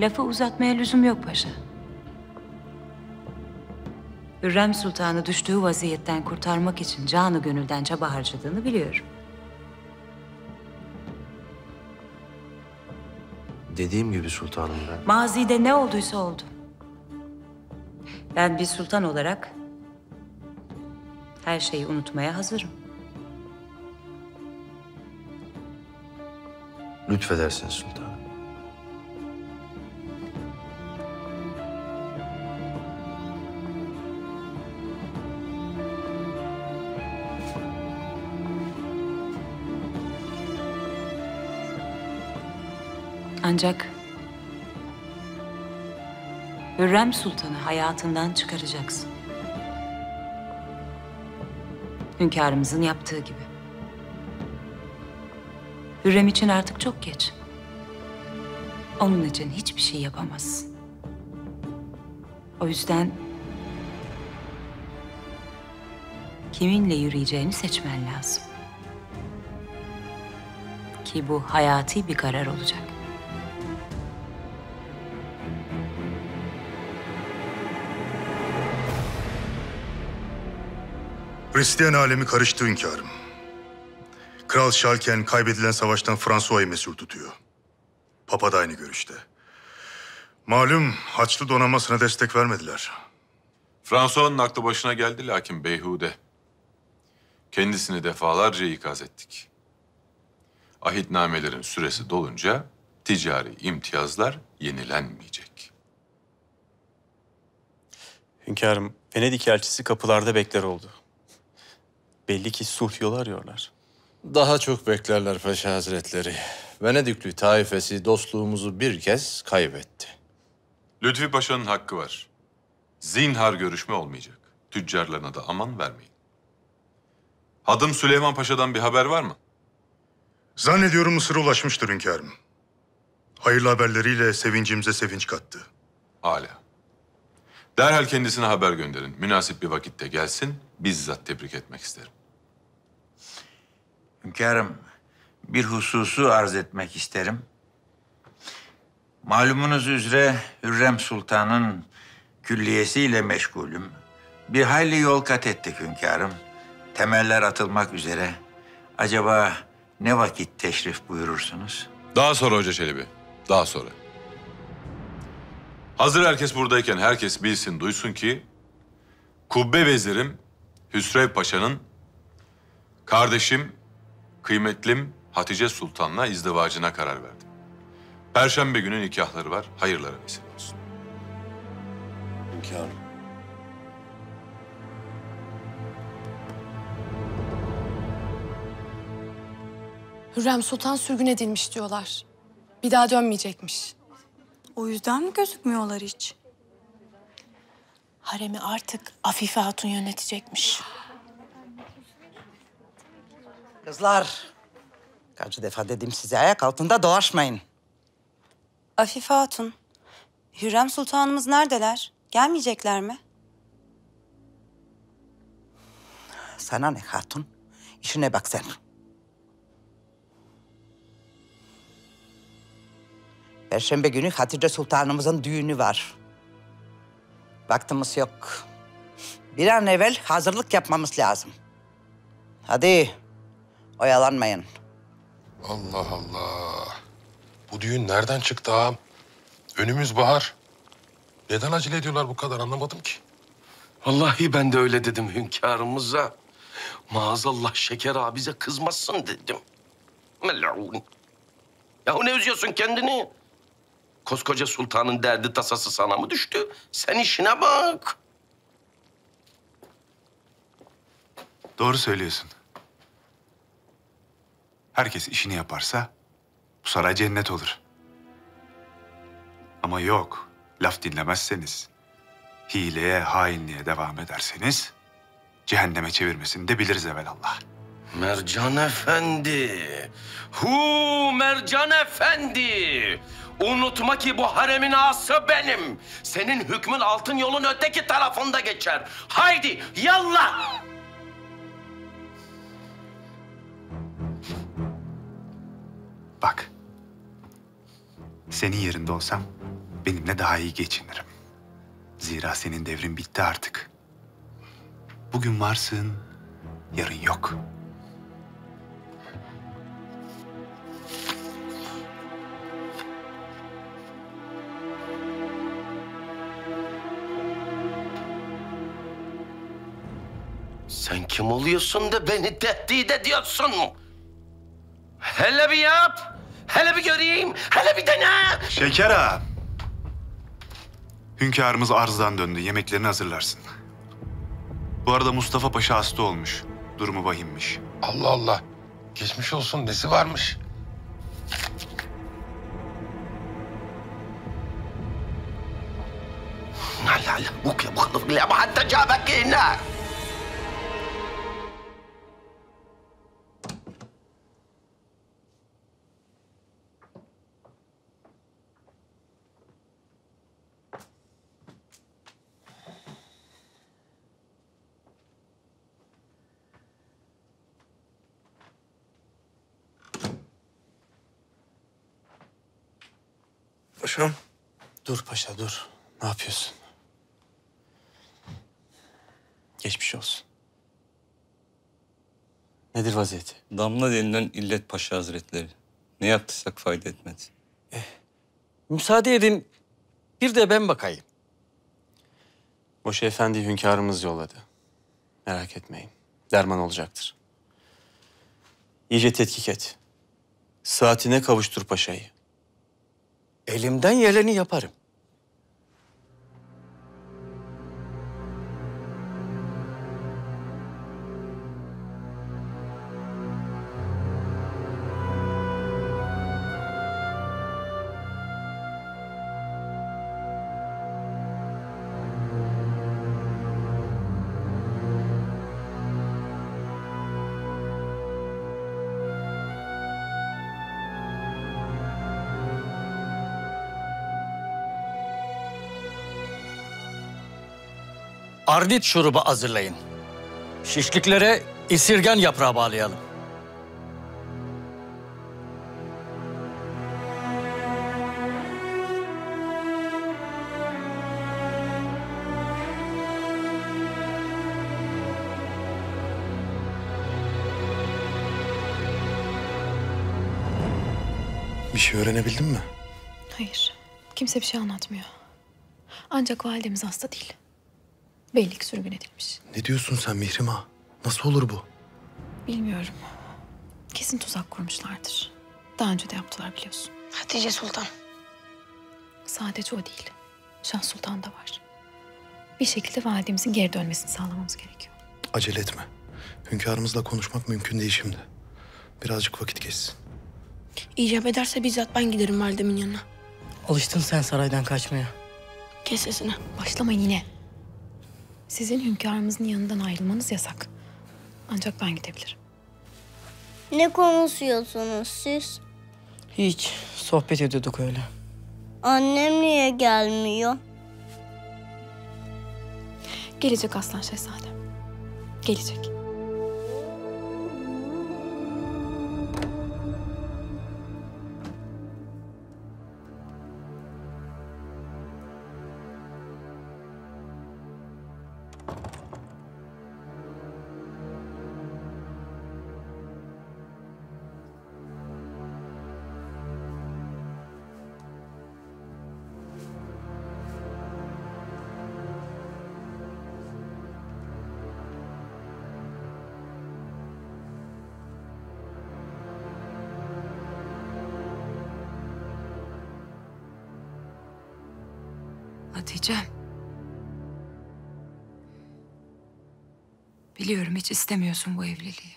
Lafı uzatmaya lüzum yok paşa. Hürrem Sultan'ı düştüğü vaziyetten kurtarmak için canı gönülden çaba harcadığını biliyorum. Dediğim gibi sultanım ben... Mazide ne olduysa oldu. Ben bir sultan olarak her şeyi unutmaya hazırım. Lütfedersin sultanım. Ancak Hürrem Sultan'ı hayatından çıkaracaksın. Hünkârımızın yaptığı gibi. Hürrem için artık çok geç. Onun için hiçbir şey yapamazsın. O yüzden kiminle yürüyeceğini seçmen lazım. Ki bu hayati bir karar olacak. Hristiyan alemi karıştı hünkârım. Kral Şalken kaybedilen savaştan François'yı mesul tutuyor. Papa da aynı görüşte. Malum Haçlı donanmasına destek vermediler. François'ın aklı başına geldi lakin beyhude. Kendisini defalarca ikaz ettik. Ahitnamelerin süresi dolunca ticari imtiyazlar yenilenmeyecek. Hünkârım, Venedik elçisi kapılarda bekler oldu. Belli ki sulh yolu arıyorlar. Daha çok beklerler Paşa Hazretleri. Venediklü taifesi dostluğumuzu bir kez kaybetti. Lütfi Paşa'nın hakkı var. Zinhar görüşme olmayacak. Tüccarlarına da aman vermeyin. Hadım Süleyman Paşa'dan bir haber var mı? Zannediyorum Mısır'a ulaşmıştır hünkârım. Hayırlı haberleriyle sevincimize sevinç kattı. Âlâ. Derhal kendisine haber gönderin. Münasip bir vakitte gelsin, bizzat tebrik etmek isterim. Hünkârım, bir hususu arz etmek isterim. Malumunuz üzere Hürrem Sultan'ın külliyesiyle meşgulüm. Bir hayli yol kat ettik hünkârım. Temeller atılmak üzere. Acaba ne vakit teşrif buyurursunuz? Daha sonra Hoca Şelebi, daha sonra. Hazır herkes buradayken herkes bilsin, duysun ki Kubbe Vezirim Hüsrev Paşa'nın kardeşim, kıymetlim Hatice Sultan'la izdivacına karar verdi. Perşembe günü nikahları var, hayırlara vesile olsun. Hünkârım. Hürrem Sultan sürgün edilmiş diyorlar. Bir daha dönmeyecekmiş. O yüzden mi gözükmüyorlar hiç? Haremi artık Afife Hatun yönetecekmiş. Kızlar, kaç defa dedim size ayak altında dolaşmayın. Afife Hatun, Hürrem Sultanımız neredeler? Gelmeyecekler mi? Sana ne hatun? İşine bak sen. Perşembe günü Hatice Sultanımızın düğünü var. Vaktimiz yok. Bir an evvel hazırlık yapmamız lazım. Hadi, oyalanmayın. Allah Allah. Bu düğün nereden çıktı ağam? Önümüz bahar. Neden acele ediyorlar bu kadar anlamadım ki. Vallahi ben de öyle dedim hünkârımıza. Maazallah Şeker abi bize kızmasın dedim. Yahu ne üzüyorsun kendini? Koskoca sultanın derdi tasası sana mı düştü? Sen işine bak. Doğru söylüyorsun. Herkes işini yaparsa bu saray cennet olur. Ama yok, laf dinlemezseniz, hileye, hainliğe devam ederseniz cehenneme çevirmesini de biliriz evelallah. Mercan Efendi! Hu Mercan Efendi! Unutma ki bu haremin ağası benim. Senin hükmün altın yolun öteki tarafında geçer. Haydi yallah! Bak, senin yerinde olsam benimle daha iyi geçinirim. Zira senin devrin bitti artık. Bugün varsın, yarın yok. Sen kim oluyorsun da beni tehdit ediyorsun? Hele bir yap, hele bir göreyim, hele bir dene! Şeker ağa! Hünkârımız arzdan döndü, yemeklerini hazırlarsın. Bu arada Mustafa Paşa hasta olmuş, durumu vahimmiş. Allah Allah, geçmiş olsun, nesi varmış? Allah Allah, bak ya bakalım bile, hatta cevap gelene. Paşam. Dur paşa, dur. Ne yapıyorsun? Geçmiş olsun. Nedir vaziyeti? Damla denilen illet paşa hazretleri. Ne yaptıysak fayda etmedi. Eh, müsaade edin, bir de ben bakayım. Moşe Efendi hünkârımız yolladı. Merak etmeyin, derman olacaktır. İyice tetkik et. Saatine kavuştur paşayı. Elimden geleni yaparım. Ardit şurubu hazırlayın. Şişliklere isirgan yaprağı bağlayalım. Bir şey öğrenebildin mi? Hayır. Kimse bir şey anlatmıyor. Ancak validemiz hasta değil. Beylik sürgün edilmiş. Ne diyorsun sen Mihrimah? Nasıl olur bu? Bilmiyorum. Kesin tuzak kurmuşlardır. Daha önce de yaptılar biliyorsun. Hatice Sultan. Sadece o değil. Şah Sultan da var. Bir şekilde validemizin geri dönmesini sağlamamız gerekiyor. Acele etme. Hünkârımızla konuşmak mümkün değil şimdi. Birazcık vakit geçsin. İcap ederse bizzat ben giderim validemin yanına. Alıştın sen saraydan kaçmaya. Kes sesini. Başlamayın yine. Sizin hünkârımızın yanından ayrılmanız yasak. Ancak ben gidebilirim. Ne konuşuyorsunuz siz? Hiç. Sohbet ediyorduk öyle. Annem niye gelmiyor? Gelecek aslan şehzadem. Gelecek. Hatice'm. Biliyorum hiç istemiyorsun bu evliliği.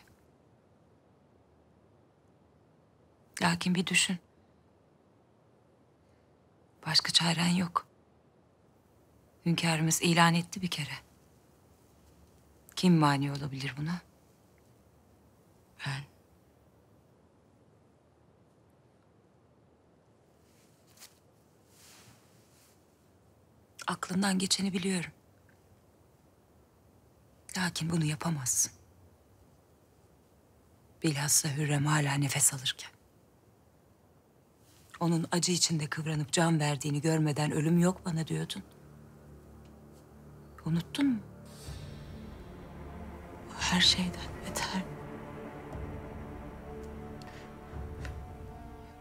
Lakin bir düşün. Başka çaren yok. Hünkârımız ilan etti bir kere. Kim mani olabilir buna? Ben. Aklından geçeni biliyorum. Lakin bunu yapamazsın. Bilhassa Hürrem hala nefes alırken. Onun acı içinde kıvranıp can verdiğini görmeden ölüm yok bana diyordun. Unuttun mu? Bu her şeyden beter.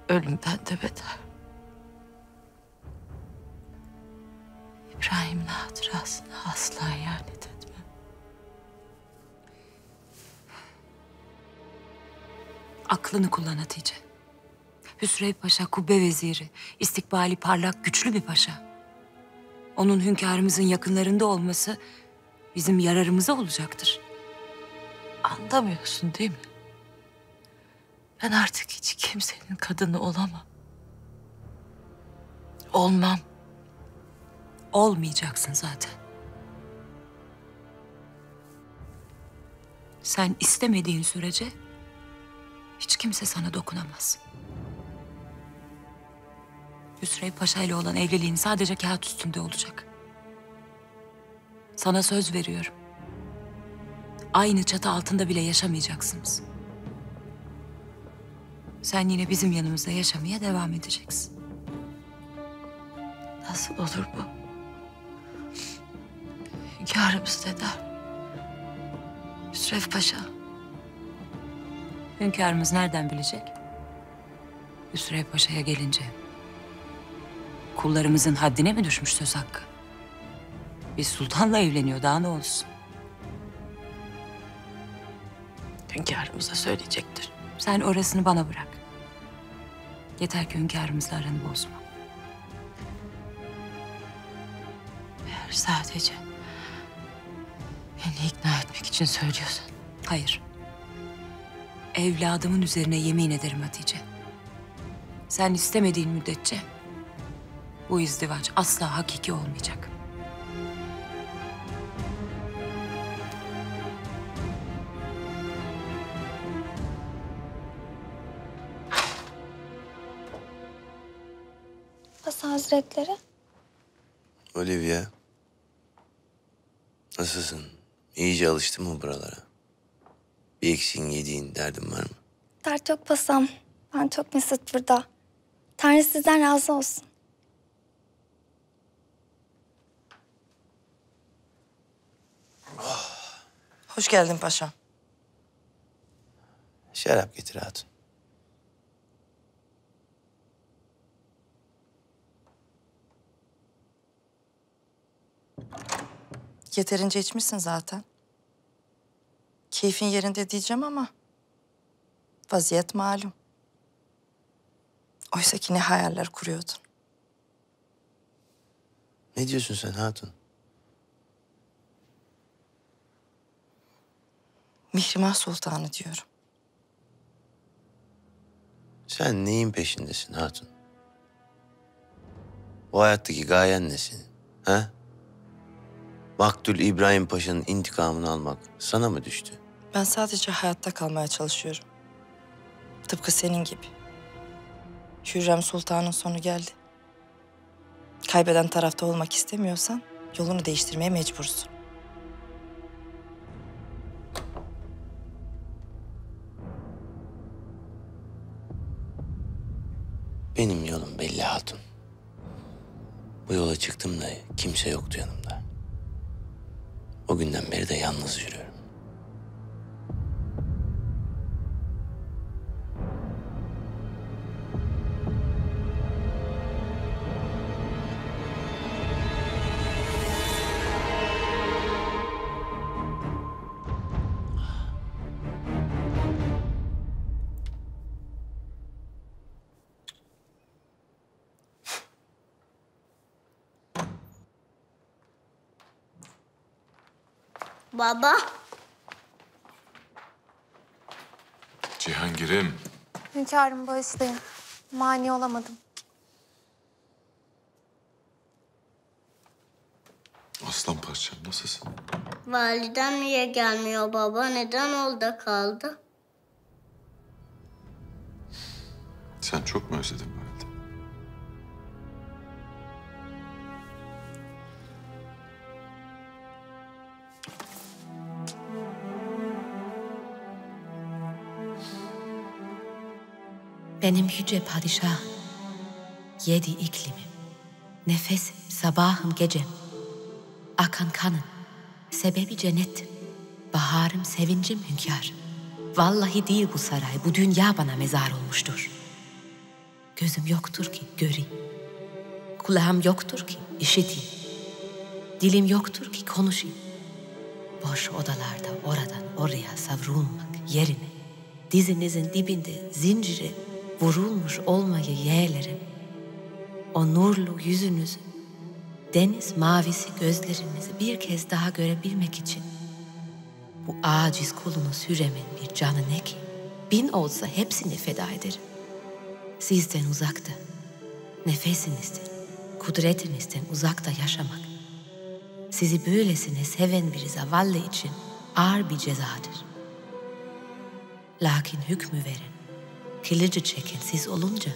Ölümden de beter. İbrahim'in hatırasını asla ihanet etme. Aklını kullan Hatice. Hüsrev Paşa kubbe veziri, istikbali parlak, güçlü bir paşa. Onun hünkârımızın yakınlarında olması bizim yararımıza olacaktır. Anlamıyorsun değil mi? Ben artık hiç kimsenin kadını olamam. Olmam. Olmayacaksın zaten. Sen istemediğin sürece hiç kimse sana dokunamaz. Hüsrev Paşa ile olan evliliğin sadece kağıt üstünde olacak. Sana söz veriyorum. Aynı çatı altında bile yaşamayacaksınız. Sen yine bizim yanımızda yaşamaya devam edeceksin. Nasıl olur bu? Hünkârımız deder. Hüsrev Paşa. Hünkârımız nereden bilecek? Hüsrev Paşa'ya gelince... kullarımızın haddine mi düşmüş söz hakkı? Bir sultanla evleniyor, daha ne olsun? Hünkârımıza söyleyecektir. Sen orasını bana bırak. Yeter ki hünkârımızla aranı bozma. Eğer sadece... beni ikna etmek için söylüyorsun. Hayır. Evladımın üzerine yemin ederim Hatice. Sen istemediğin müddetçe bu izdivaç asla hakiki olmayacak. Paşa Hazretleri. Olivia. Nasılsın? İyice alıştın mı buralara? Bir eksiğin, yediğin, derdin var mı? Dert yok Paşam. Ben çok mesut burada. Tanrı sizden razı olsun. Oh. Hoş geldin Paşam. Şarap getir hatun. Yeterince içmişsin zaten. Keyfin yerinde diyeceğim ama vaziyet malum. Oysa ki ne hayaller kuruyordun. Ne diyorsun sen hatun? Mihrimah Sultan'ı diyorum. Sen neyin peşindesin hatun? O hayattaki gayen ne senin? Ha? Maktül İbrahim Paşa'nın intikamını almak sana mı düştü? Ben sadece hayatta kalmaya çalışıyorum. Tıpkı senin gibi. Hürrem Sultan'ın sonu geldi. Kaybeden tarafta olmak istemiyorsan yolunu değiştirmeye mecbursun. Benim yolum belli hatun. Bu yola çıktım da kimse yoktu yanımda. O günden beri de yalnız yürüyorum. Baba. Cihangir'im. Hünkârım bağışlayın. Mani olamadım. Aslan parçam, nasılsın? Validem niye gelmiyor baba? Neden orada kaldı? Sen çok mu özledin validem? Benim yüce padişah, yedi iklimim, nefesim, sabahım, gecem, akan kanım, sebebi cennet, baharım, sevincim hünkâr. Vallahi değil bu saray, bu dünya bana mezar olmuştur. Gözüm yoktur ki göreyim, kulağım yoktur ki işiteyim, dilim yoktur ki konuşayım. Boş odalarda oradan oraya savrulmak yerine, dizinizin dibinde zincire vurulmuş olmayı yeğlerim. O nurlu yüzünüzü, deniz mavisi gözlerinizi bir kez daha görebilmek için bu aciz kulunuz Hürrem'in bir canı ne ki, bin olsa hepsini feda ederim. Sizden uzakta, nefesinizden, kudretinizden uzakta yaşamak, sizi böylesine seven bir zavallı için ağır bir cezadır. Lakin hükmü veren, kılıcı çeken siz olunca,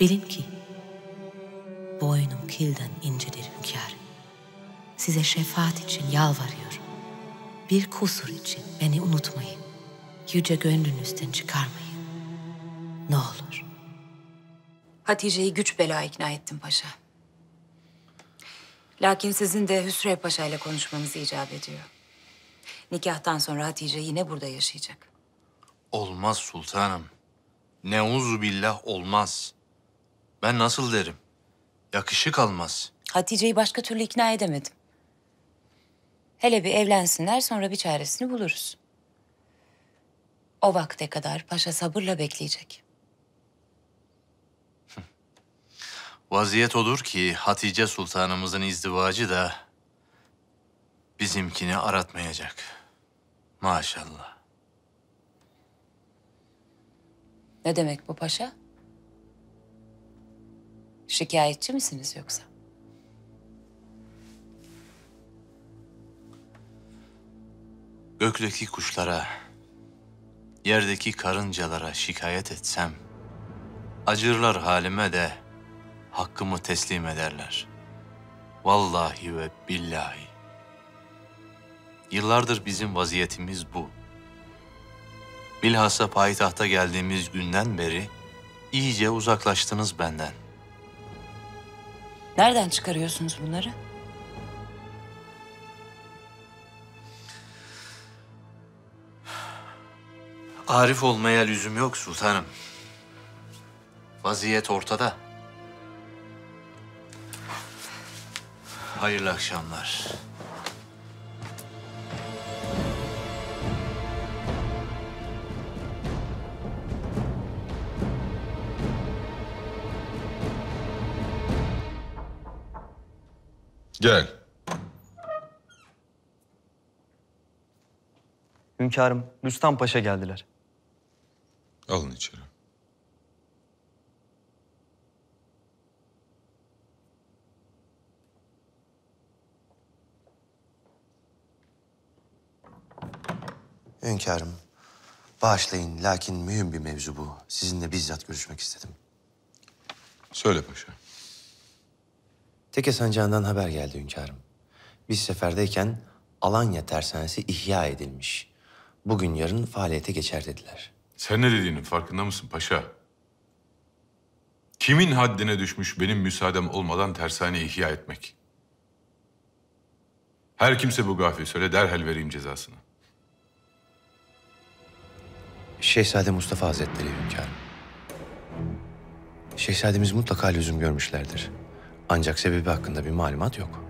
bilin ki boynum kilden incedir hünkârım. Size şefaat için yalvarıyorum. Bir kusur için beni unutmayın. Yüce gönlünüzden çıkarmayın. Ne olur. Hatice'yi güç bela ikna ettim paşa. Lakin sizin de Hüsrev Paşa ile konuşmanız icap ediyor. Nikahtan sonra Hatice yine burada yaşayacak. Olmaz sultanım. Neuzubillah olmaz. Ben nasıl derim? Yakışık almaz. Hatice'yi başka türlü ikna edemedim. Hele bir evlensinler, sonra bir çaresini buluruz. O vakte kadar paşa sabırla bekleyecek. Vaziyet olur ki Hatice Sultanımızın izdivacı da bizimkini aratmayacak. Maşallah. Ne demek bu paşa? Şikayetçi misiniz yoksa? Gökteki kuşlara, yerdeki karıncalara şikayet etsem, acırlar halime de hakkımı teslim ederler. Vallahi ve billahi. Yıllardır bizim vaziyetimiz bu. Bilhassa payitahta geldiğimiz günden beri iyice uzaklaştınız benden. Nereden çıkarıyorsunuz bunları? Arif olmaya lüzum yok sultanım. Vaziyet ortada. Hayırlı akşamlar. Gel. Hünkârım, Rüstem Paşa geldiler. Alın içeri. Hünkârım, bağışlayın lakin mühim bir mevzu bu. Sizinle bizzat görüşmek istedim. Söyle paşa. Teke Sancağı'ndan haber geldi hünkârım. Biz seferdeyken Alanya Tersanesi ihya edilmiş. Bugün yarın faaliyete geçer dediler. Sen ne dediğinin farkında mısın paşa? Kimin haddine düşmüş benim müsaadem olmadan tersaneyi ihya etmek? Her kimse bu gafil söyle, derhal vereyim cezasını. Şehzade Mustafa Hazretleri hünkârım. Şehzademiz mutlaka lüzum görmüşlerdir. Ancak sebebi hakkında bir malumat yok.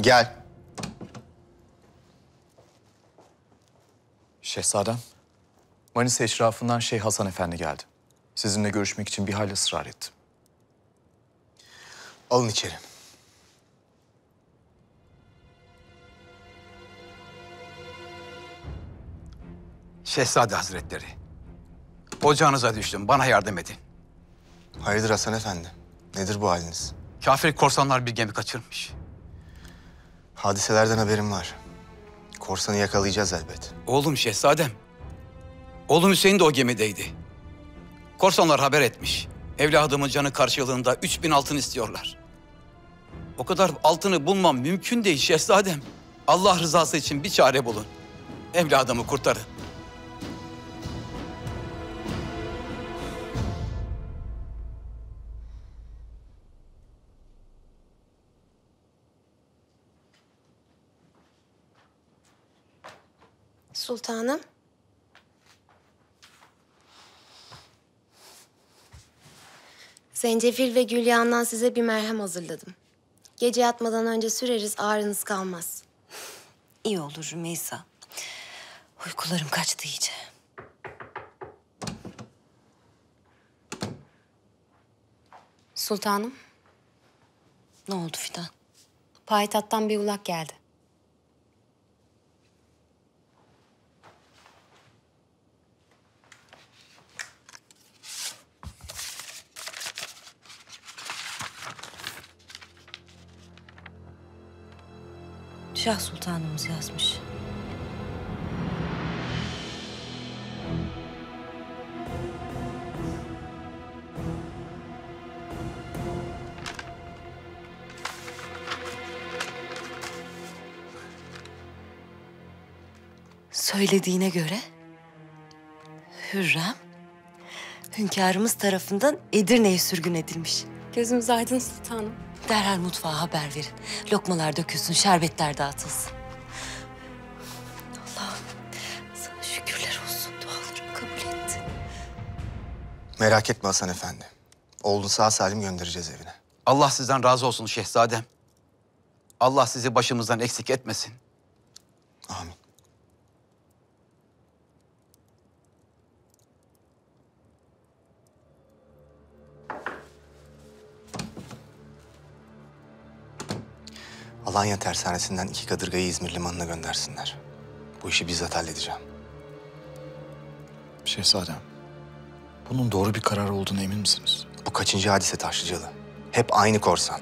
Gel. Şehzadem, Manisa eşrafından Şeyh Hasan Efendi geldi. Sizinle görüşmek için bir hayli ısrar etti. Alın içeri. Şehzade Hazretleri, ocağınıza düştüm. Bana yardım edin. Hayırdır Hasan Efendi? Nedir bu haliniz? Kafir korsanlar bir gemi kaçırmış. Hadiselerden haberim var. Korsanı yakalayacağız elbet. Oğlum şehzadem. Oğlum Hüseyin de o gemideydi. Korsanlar haber etmiş. Evladımın canı karşılığında üç bin altın istiyorlar. O kadar altını bulmam mümkün değil şehzadem. Allah rızası için bir çare bulun. Evladımı kurtarın. Sultanım. Zencefil ve gülyandan size bir merhem hazırladım. Gece yatmadan önce süreriz, ağrınız kalmaz. İyi olur Meisa. Uykularım kaçtı iyice. Sultanım. Ne oldu Fidan? Payitahttan bir ulak geldi. Şah Sultanımız yazmış. Söylediğine göre Hürrem hünkârımız tarafından Edirne'ye sürgün edilmiş. Gözümüz aydın sultanım. Derhal mutfağa haber verin. Lokmalar dökülsün, şerbetler dağıtılsın. Allah'ım sana şükürler olsun. Dualarımı kabul etti. Merak etme Hasan Efendi. Oğlunu sağ salim göndereceğiz evine. Allah sizden razı olsun şehzadem. Allah sizi başımızdan eksik etmesin. Amin. Alanya Tersanesi'nden iki kadırgayı İzmir limanına göndersinler. Bu işi bizzat halledeceğim. Şehzadem, bunun doğru bir karar olduğuna emin misiniz? Bu kaçıncı hadise Taşlıcalı? Hep aynı korsan.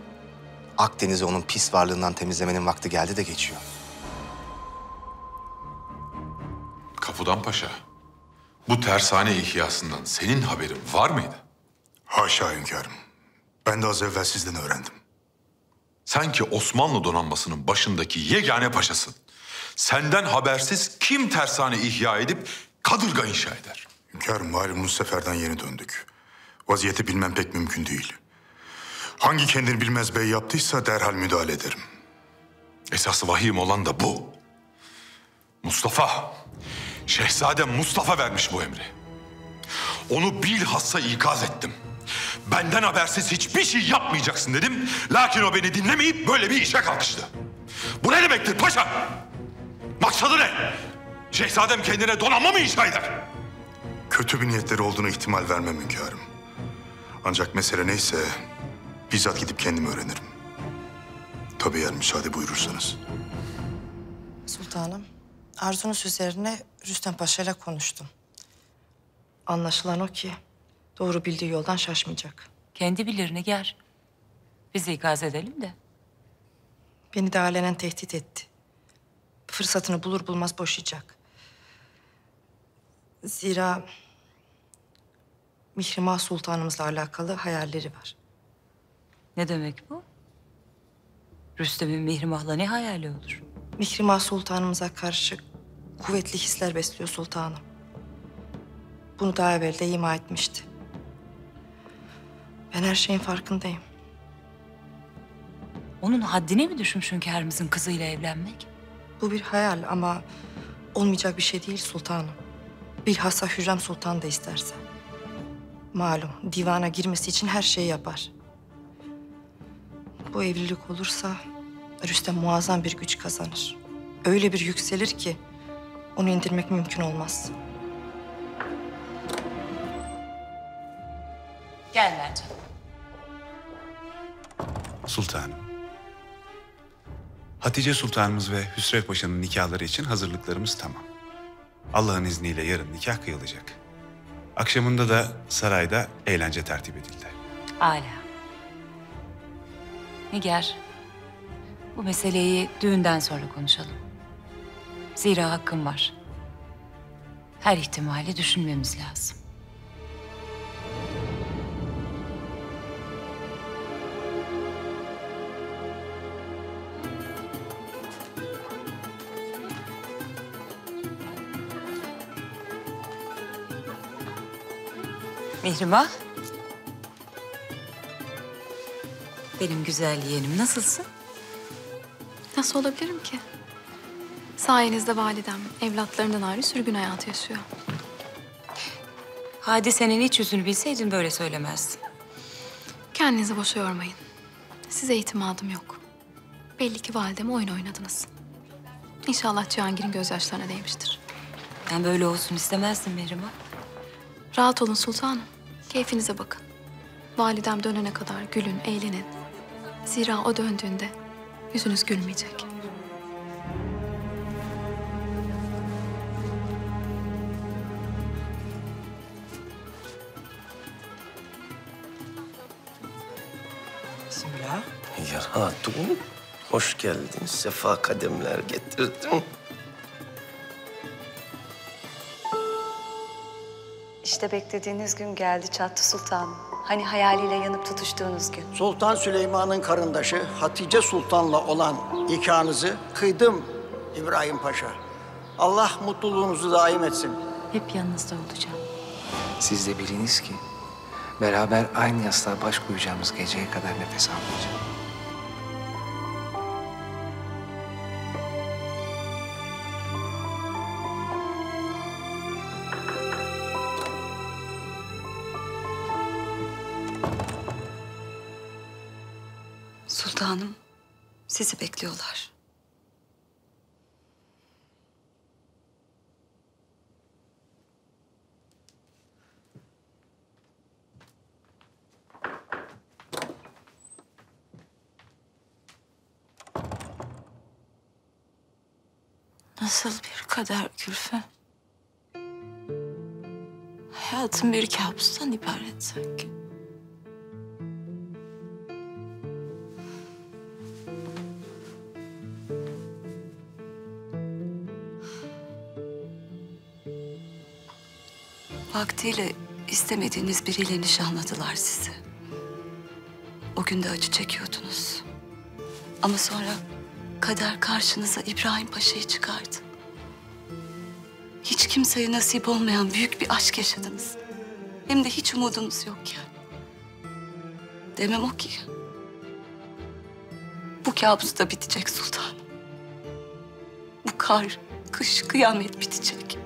Akdeniz'i onun pis varlığından temizlemenin vakti geldi de geçiyor. Kapıdan Paşa, bu tersane ihyasından senin haberin var mıydı? Haşa hünkârım. Ben de az evvel sizden öğrendim. Sen ki Osmanlı donanmasının başındaki yegane paşasın. Senden habersiz kim tersane ihya edip kadırga inşa eder? Hünkârım malumunuz seferden yeni döndük. Vaziyeti bilmem pek mümkün değil. Hangi kendini bilmez bey yaptıysa derhal müdahale ederim. Esası vahim olan da bu. Mustafa, Şehzade Mustafa vermiş bu emri. Onu bilhassa ikaz ettim. Benden habersiz hiçbir şey yapmayacaksın dedim. Lakin o beni dinlemeyip böyle bir işe kalkıştı. Bu ne demektir paşa? Maksadı ne? Şehzadem kendine donanma mı inşa eder? Kötü bir niyetleri olduğunu ihtimal vermem hünkârım. Ancak mesele neyse bizzat gidip kendim öğrenirim. Tabii eğer müsaade buyurursanız. Sultanım, arzunuz üzerine Rüstem Paşa ile konuştum. Anlaşılan o ki doğru bildiği yoldan şaşmayacak. Kendi bilir Nigar. Bizi ikaz edelim de. Beni de alenen tehdit etti. Fırsatını bulur bulmaz boşayacak. Zira Mihrimah Sultanımızla alakalı hayalleri var. Ne demek bu? Rüstem'in Mihrimah'la ne hayali olur? Mihrimah Sultanımıza karşı kuvvetli hisler besliyor sultanım. Bunu daha evvel de ima etmişti. Ben her şeyin farkındayım. Onun haddine mi düşmüş hünkârımızın kızıyla evlenmek? Bu bir hayal ama olmayacak bir şey değil sultanım. Bilhassa Hürrem Sultan da isterse. Malum divana girmesi için her şeyi yapar. Bu evlilik olursa Rüstem muazzam bir güç kazanır. Öyle bir yükselir ki onu indirmek mümkün olmaz. Gel Mercan. Sultanım. Hatice Sultanımız ve Hüsrev Paşa'nın nikahları için hazırlıklarımız tamam. Allah'ın izniyle yarın nikah kıyılacak. Akşamında da sarayda eğlence tertip edildi. Âlâ. Nigar, bu meseleyi düğünden sonra konuşalım. Zira hakkım var. Her ihtimali düşünmemiz lazım. Mihrimah. Benim güzel yeğenim, nasılsın? Nasıl olabilirim ki? Sayenizde validem evlatlarından ayrı sürgün hayatı yaşıyor. Hadisenin iç yüzünü bilseydin böyle söylemezdin. Kendinizi boşa yormayın. Size itimadım yok. Belli ki valideme oyun oynadınız. İnşallah Cihangir'in gözyaşlarına değmiştir. Ben böyle olsun istemezdim Mihrimah. Rahat olun sultanım. Keyfinize bakın. Validem dönene kadar gülün, eğlenin. Zira o döndüğünde yüzünüz gülmeyecek. Bismillah. Nigar Hatun, hoş geldin. Sefa kademler getirdin. İşte beklediğiniz gün geldi çattı sultanım. Hani hayaliyle yanıp tutuştuğunuz gün. Sultan Süleyman'ın karındaşı Hatice Sultan'la olan nikahınızı kıydım İbrahim Paşa. Allah mutluluğunuzu daim etsin. Hep yanınızda olacağım. Siz de biliniz ki beraber aynı yastığa baş koyacağımız geceye kadar nefes almayacağım. Sultanım, sizi bekliyorlar. Nasıl bir kader Gülfem? Hayatım bir kabustan ibaret sanki. Vaktiyle istemediğiniz biriyle nişanladılar sizi. O gün de acı çekiyordunuz. Ama sonra kader karşınıza İbrahim Paşa'yı çıkardı. Hiç kimseye nasip olmayan büyük bir aşk yaşadınız. Hem de hiç umudunuz yokken. Demem o ki, bu kabus da bitecek sultanım. Bu kar, kış, kıyamet bitecek.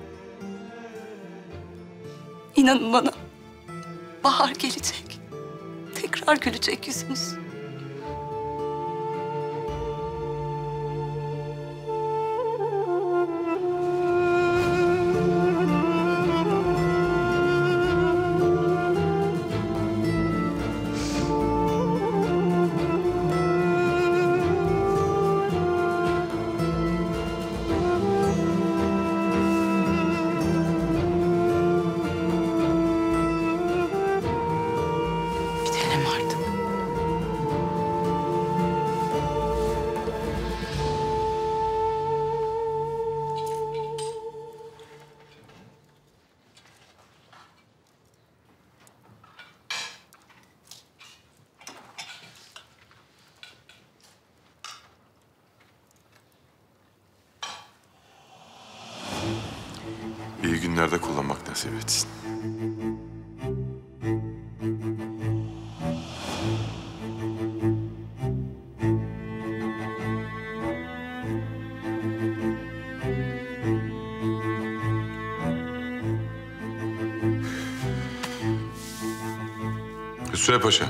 İnanın bana, bahar gelecek, tekrar gülecek yüzünüz. İyi günlerde kullanmak nasip etsin. Hüsrev Paşa.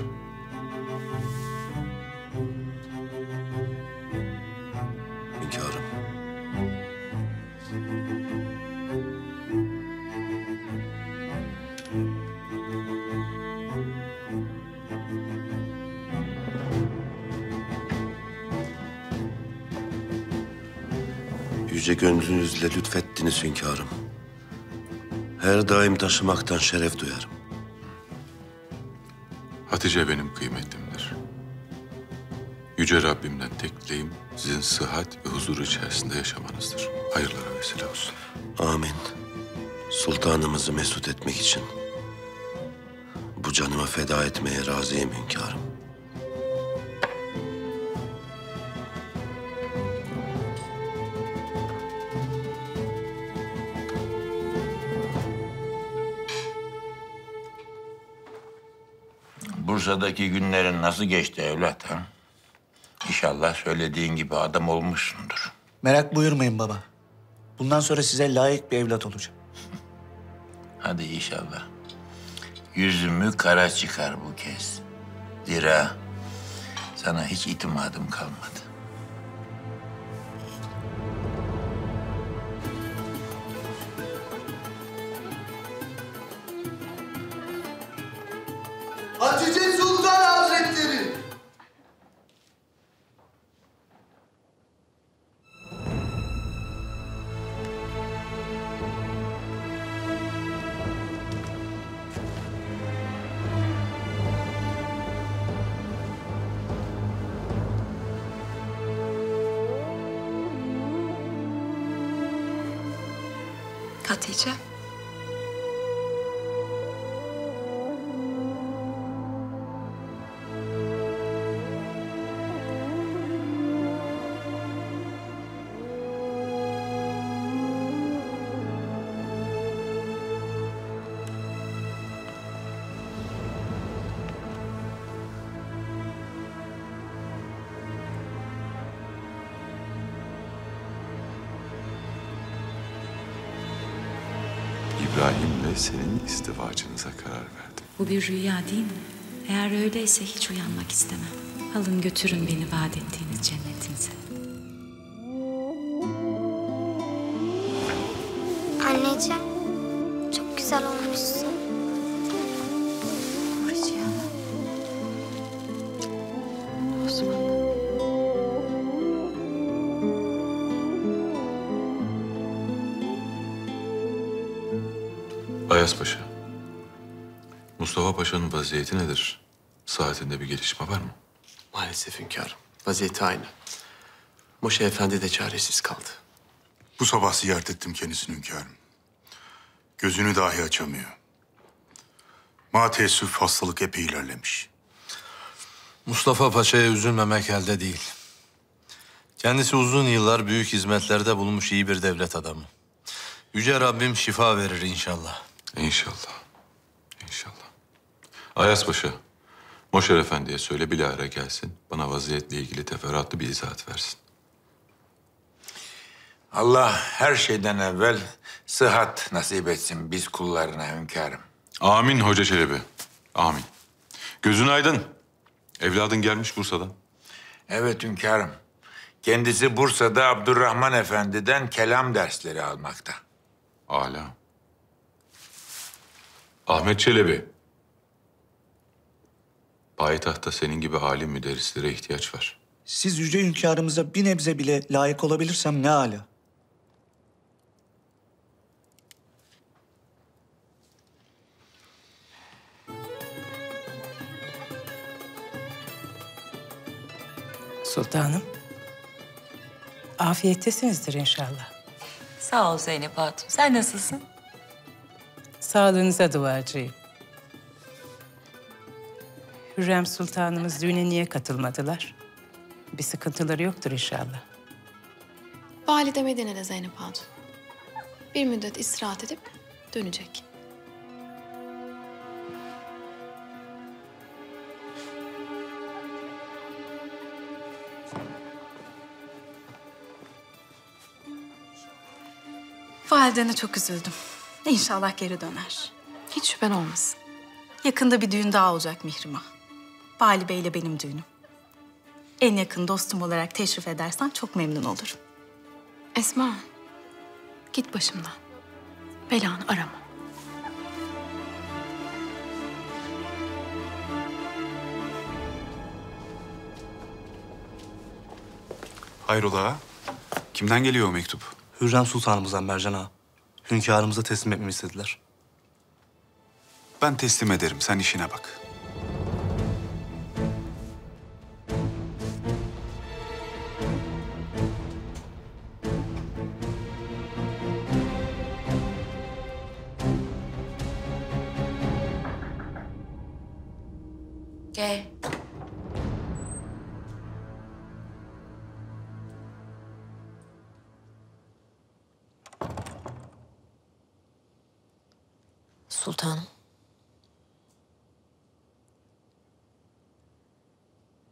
yüce gönlünüzle lütfettiniz hünkârım. Her daim taşımaktan şeref duyarım. Hatice benim kıymetimdir. Yüce Rabbimden tek dileğim sizin sıhhat ve huzur içerisinde yaşamanızdır. Hayırlara vesile olsun. Amin. Sultanımızı mesut etmek için bu canımı feda etmeye razıyım hünkârım. Bursa'daki günlerin nasıl geçti evlat ha? İnşallah söylediğin gibi adam olmuşsundur. Merak buyurmayın baba. Bundan sonra size layık bir evlat olacağım. Hadi inşallah. Yüzümü kara çıkar bu kez. Zira sana hiç itimadım kalmadı. Hatice Sultan Hazretleri! Hatice. İbrahim'le senin istivacınıza karar verdim. Bu bir rüya değil mi? Eğer öyleyse hiç uyanmak istemem. Alın götürün beni vaat ettiğiniz cennetinize. Anneciğim, çok güzel olmuşsun. Hoş ya. Osman. Ayas Paşa, Mustafa Paşa'nın vaziyeti nedir? Saatinde bir gelişme var mı? Maalesef hünkârım, vaziyeti aynı. Moşe Efendi de çaresiz kaldı. Bu sabah ziyaret ettim kendisini hünkârım. Gözünü dahi açamıyor. Ma teessüf hastalık epey ilerlemiş. Mustafa Paşa'ya üzülmemek elde değil. Kendisi uzun yıllar büyük hizmetlerde bulunmuş iyi bir devlet adamı. Yüce Rabbim şifa verir inşallah. İnşallah. İnşallah. Ayas Paşa, Moşer Efendi'ye söyle bilahare gelsin. Bana vaziyetle ilgili teferruatlı bir izahat versin. Allah her şeyden evvel sıhhat nasip etsin biz kullarına hünkârım. Amin Hoca Şelebi. Amin. Gözün aydın. Evladın gelmiş Bursa'dan. Evet hünkârım. Kendisi Bursa'da Abdurrahman Efendi'den kelam dersleri almakta. Âlâ. Ahmet Çelebi. Payitahtta senin gibi alim müderrislere ihtiyaç var. Siz yüce hünkârımıza bir nebze bile layık olabilirsem ne âlâ. Sultanım. Afiyettesinizdir inşallah. Sağ ol Zeynep Hatun. Sen nasılsın? Sağlığınıza duacıyım. Hürrem Sultanımız düğüne niye katılmadılar? Bir sıkıntıları yoktur inşallah. Valide Medine'de Zeynep Hatun. Bir müddet istirahat edip dönecek. Validene çok üzüldüm. İnşallah geri döner. Hiç şüphen olmasın. Yakında bir düğün daha olacak Mihrimah. Vali Bey ile benim düğünüm. En yakın dostum olarak teşrif edersen çok memnun olurum. Esma, git başımdan. Belanı arama. Hayrola? Kimden geliyor o mektup? Hürrem Sultanımızdan Mercan Ağa. Hünkârımıza teslim etmemi istediler. Ben teslim ederim, sen işine bak. Gel. Sultanım.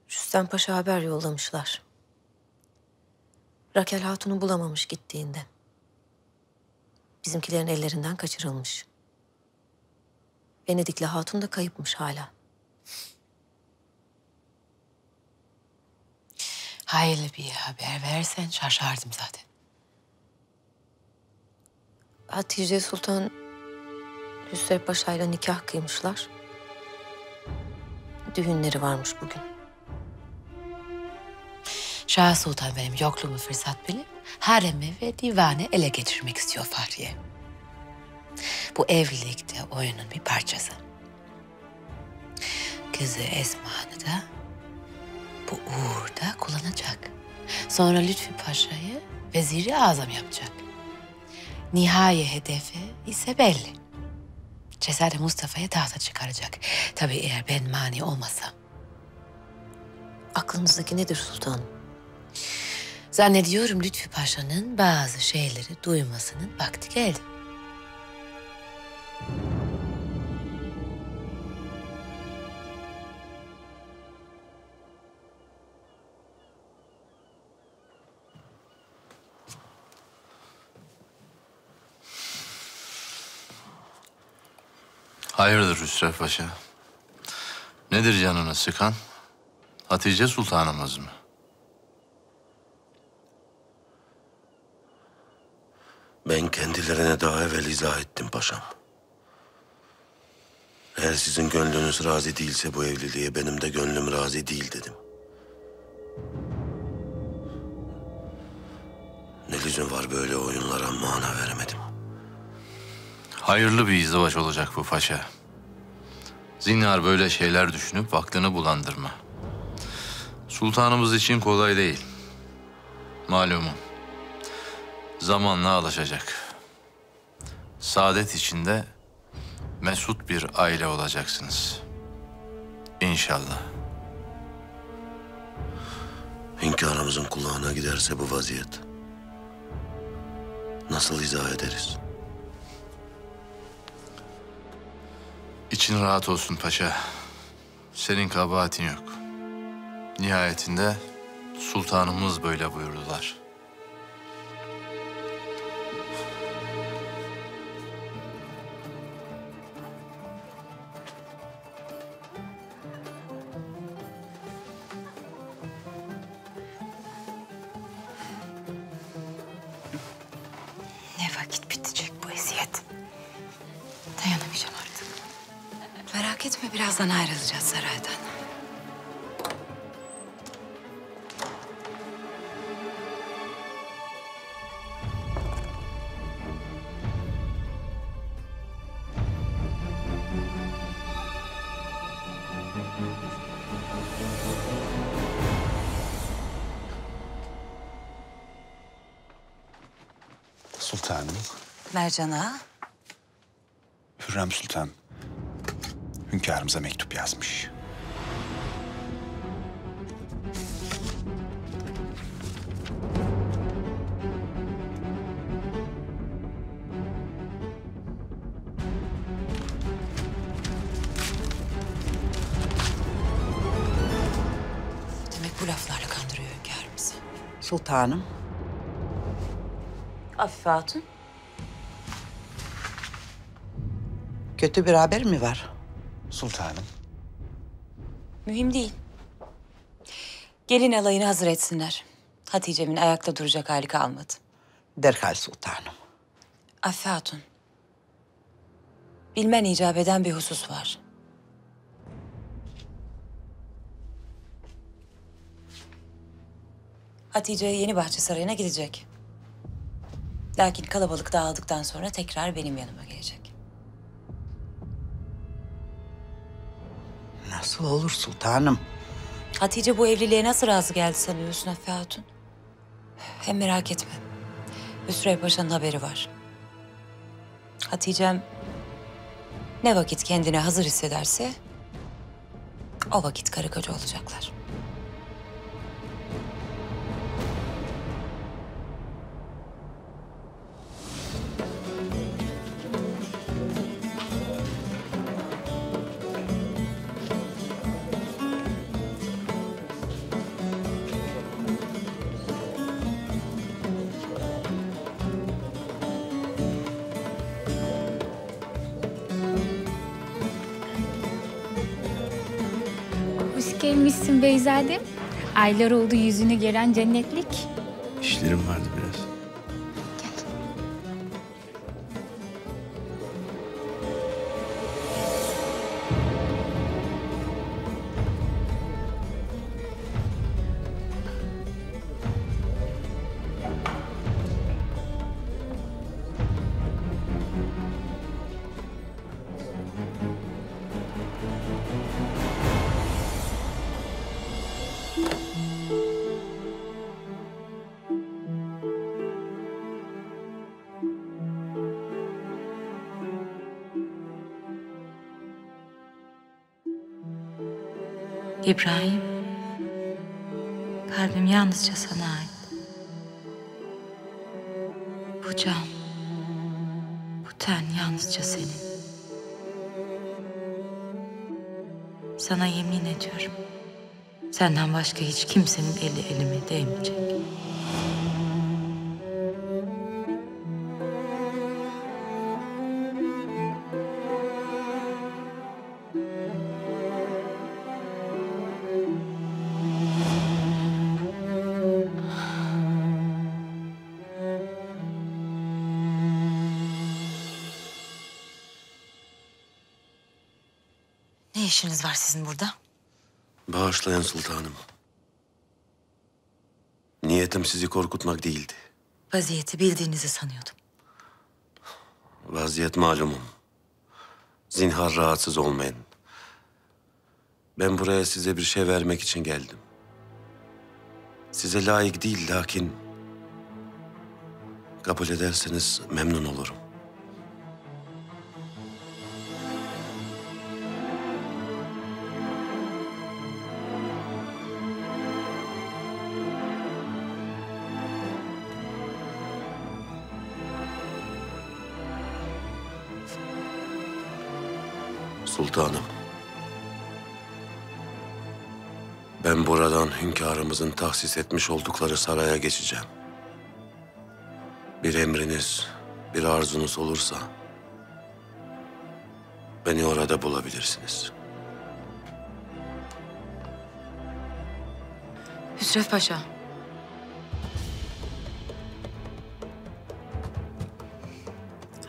Rüstem Paşa haber yollamışlar. Rakel Hatun'u bulamamış gittiğinde. Bizimkilerin ellerinden kaçırılmış. Venedikli Hatun da kayıpmış hala. Hayırlı bir haber versen şaşardım zaten. Hatice Sultan Hüsrev Paşa'yla nikah kıymışlar. Düğünleri varmış bugün. Şah Sultan benim yokluğumu fırsat bilip haremi ve divanı ele geçirmek istiyor Fahriye. Bu evlilik de oyunun bir parçası. Kızı Esma'nı da bu uğurda kullanacak. Sonra Lütfi Paşa'yı veziri azam yapacak. Nihai hedefi ise belli. Cesare Mustafa'yı tahta çıkaracak. Tabii eğer ben mani olmasam. Aklınızdaki nedir sultanım? Zannediyorum Lütfi Paşa'nın bazı şeyleri duymasının vakti geldi. Hayırdır Hüsrev Paşa? Nedir canını sıkan? Hatice Sultanımız mı? Ben kendilerine daha evvel izah ettim paşam. Eğer sizin gönlünüz razı değilse bu evliliğe benim de gönlüm razı değil dedim. Ne lüzum var böyle oyunlara, mana veremedim. Hayırlı bir izdivaç olacak bu paşa. Zinhar böyle şeyler düşünüp aklını bulandırma. Sultanımız için kolay değil. Malumu. Zamanla alışacak. Saadet içinde mesut bir aile olacaksınız. İnşallah. Hünkârımızın kulağına giderse bu vaziyet nasıl izah ederiz? İçin rahat olsun paşa. Senin kabahatin yok. Nihayetinde sultanımız böyle buyurdular. Ne vakit bitecek bu eziyet? Dayanamayacağım artık. Merak etme, birazdan ayrılacağız saraydan. Sultanım. Mercan Ağa. Hürrem Sultan hünkârımıza mektup yazmış. Demek bu laflarla kandırıyor hünkârımızı. Sultanım. Afife Hatun. Kötü bir haber mi var? Sultanım. Mühim değil. Gelin alayını hazır etsinler. Hatice'min ayakta duracak hali kalmadı. Derhal sultanım. Afife Hatun. Bilmen icap eden bir husus var. Hatice Yenibahçe Sarayı'na gidecek. Lakin kalabalık dağıldıktan sonra tekrar benim yanıma gelecek. Nasıl olur sultanım? Hatice bu evliliğe nasıl razı geldi sanıyorsun Afife Hatun? Hem merak etme. Hüsrev Paşa'nın haberi var. Hatice'm ne vakit kendine hazır hissederse o vakit karı koca olacaklar. Gelmişsin Beyzadem. Aylar oldu yüzünü gelen cennetlik. İşlerim vardı biraz. Gel. İbrahim, kalbim yalnızca sana ait. Bu can, bu ten yalnızca senin. Sana yemin ediyorum, senden başka hiç kimsenin eli elime değmeyecek. Ne işiniz var sizin burada? Bağışlayan sultanım. Niyetim sizi korkutmak değildi. Vaziyeti bildiğinizi sanıyordum. Vaziyet malumum. Zinhar rahatsız olmayın. Ben buraya size bir şey vermek için geldim. Size layık değil lakin... kabul ederseniz memnun olurum. Sultanım, ben buradan hünkârımızın tahsis etmiş oldukları saraya geçeceğim. Bir emriniz, bir arzunuz olursa beni orada bulabilirsiniz. Hüsrev Paşa.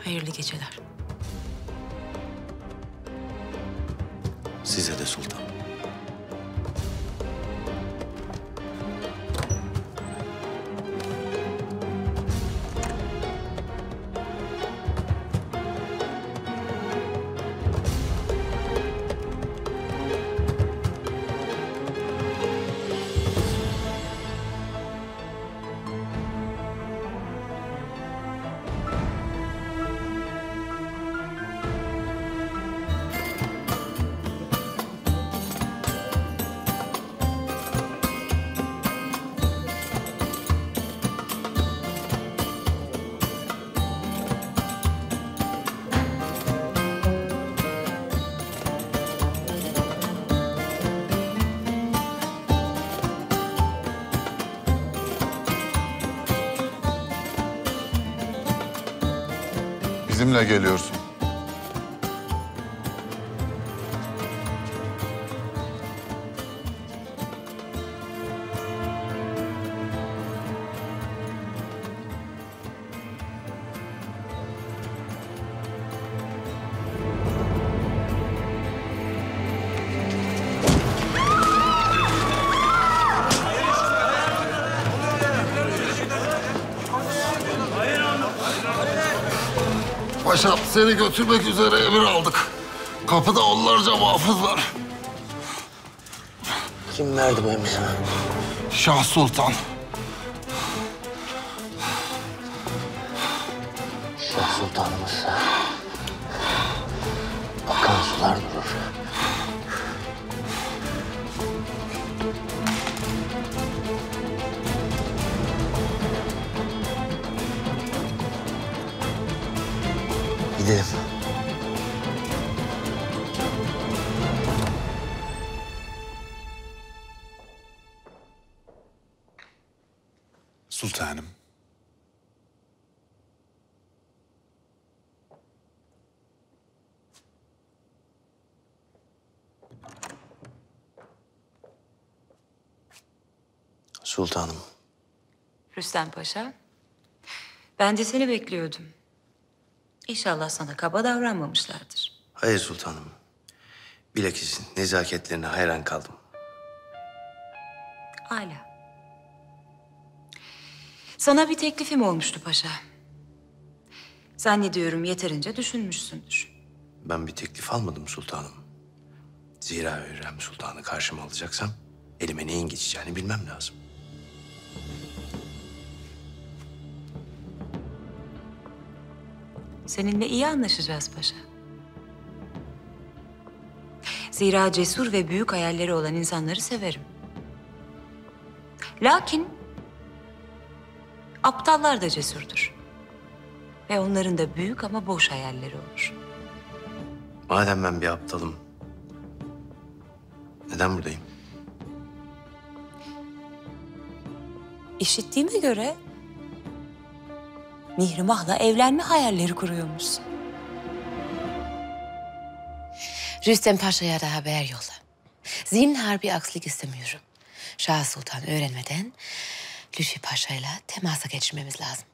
Hayırlı geceler. Size de sultan. Bizimle geliyorsun. Paşam, seni götürmek üzere emir aldık. Kapıda onlarca muhafız var. Kim verdi bu emri sana? Şah Sultan. Şah Sultanımız. Akan sular durur. Gidelim. Sultanım. Sultanım. Rüstem Paşa, ben de seni bekliyordum. İnşallah sana kaba davranmamışlardır. Hayır sultanım. Bilakis nezaketlerine hayran kaldım. Âlâ. Sana bir teklifim olmuştu paşa. Zannediyorum yeterince düşünmüşsündür. Ben bir teklif almadım sultanım. Zira Hürrem Sultan'ı karşıma alacaksam elime neyin geçeceğini bilmem lazım. Seninle iyi anlaşacağız paşa. Zira cesur ve büyük hayalleri olan insanları severim. Lakin aptallar da cesurdur. Ve onların da büyük ama boş hayalleri olur. Madem ben bir aptalım, neden buradayım? İşittiğime göre Mihrimah'la evlenme hayalleri kuruyormuşsun. Rüstem Paşa'ya da haber yolla. Zinhar bir aksilik istemiyorum. Şah Sultan öğrenmeden Lütfi Paşa'yla temasa geçmemiz lazım.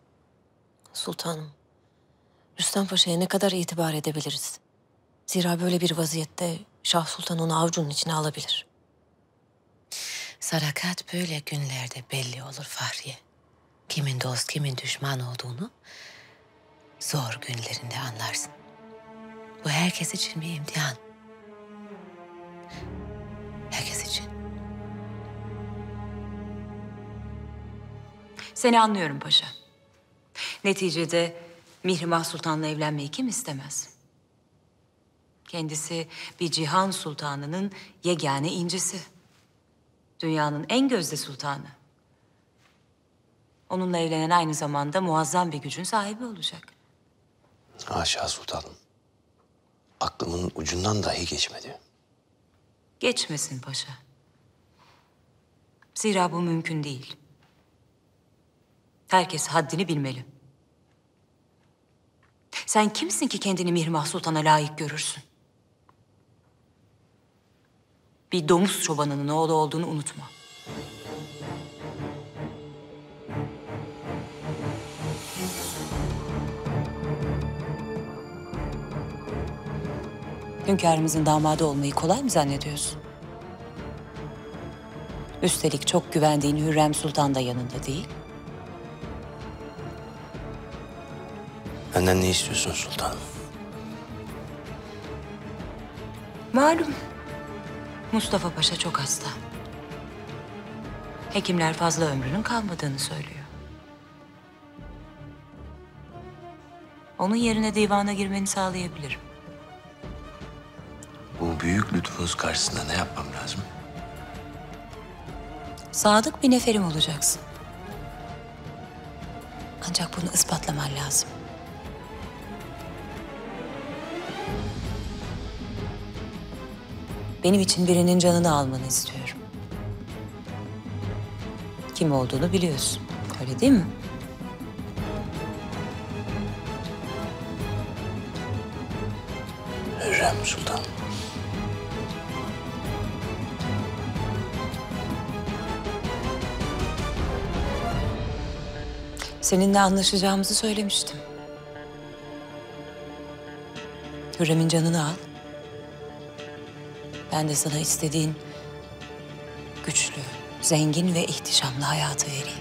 Sultanım, Rüstem Paşa'ya ne kadar itibar edebiliriz? Zira böyle bir vaziyette Şah Sultan onu avucunun içine alabilir. Sadakat böyle günlerde belli olur Fahriye. Kimin dost, kimin düşman olduğunu zor günlerinde anlarsın. Bu herkes için bir imtihan. Herkes için. Seni anlıyorum paşa. Neticede Mihrimah Sultan'la evlenmeyi kim istemez? Kendisi bir cihan sultanının yegane incisi. Dünyanın en gözde sultanı. Onunla evlenen aynı zamanda muazzam bir gücün sahibi olacak. Haşa sultanım. Aklımın ucundan dahi geçmedi. Geçmesin paşa. Zira bu mümkün değil. Herkes haddini bilmeli. Sen kimsin ki kendini Mihrimah Sultan'a layık görürsün? Bir domuz çobanının oğlu olduğunu unutma. Hünkârımızın damadı olmayı kolay mı zannediyorsun? Üstelik çok güvendiğin Hürrem Sultan da yanında değil. Benden ne istiyorsun sultanım? Malum, Mustafa Paşa çok hasta. Hekimler fazla ömrünün kalmadığını söylüyor. Onun yerine divana girmeni sağlayabilirim. Bu büyük lütfunuz karşısında ne yapmam lazım? Sadık bir neferim olacaksın. Ancak bunu ispatlaman lazım. Benim için birinin canını almanı istiyorum. Kim olduğunu biliyorsun, öyle değil mi? Hürrem Sultan. Seninle anlaşacağımızı söylemiştim. Hürrem'in canını al. Ben de sana istediğin güçlü, zengin ve ihtişamlı hayatı vereyim.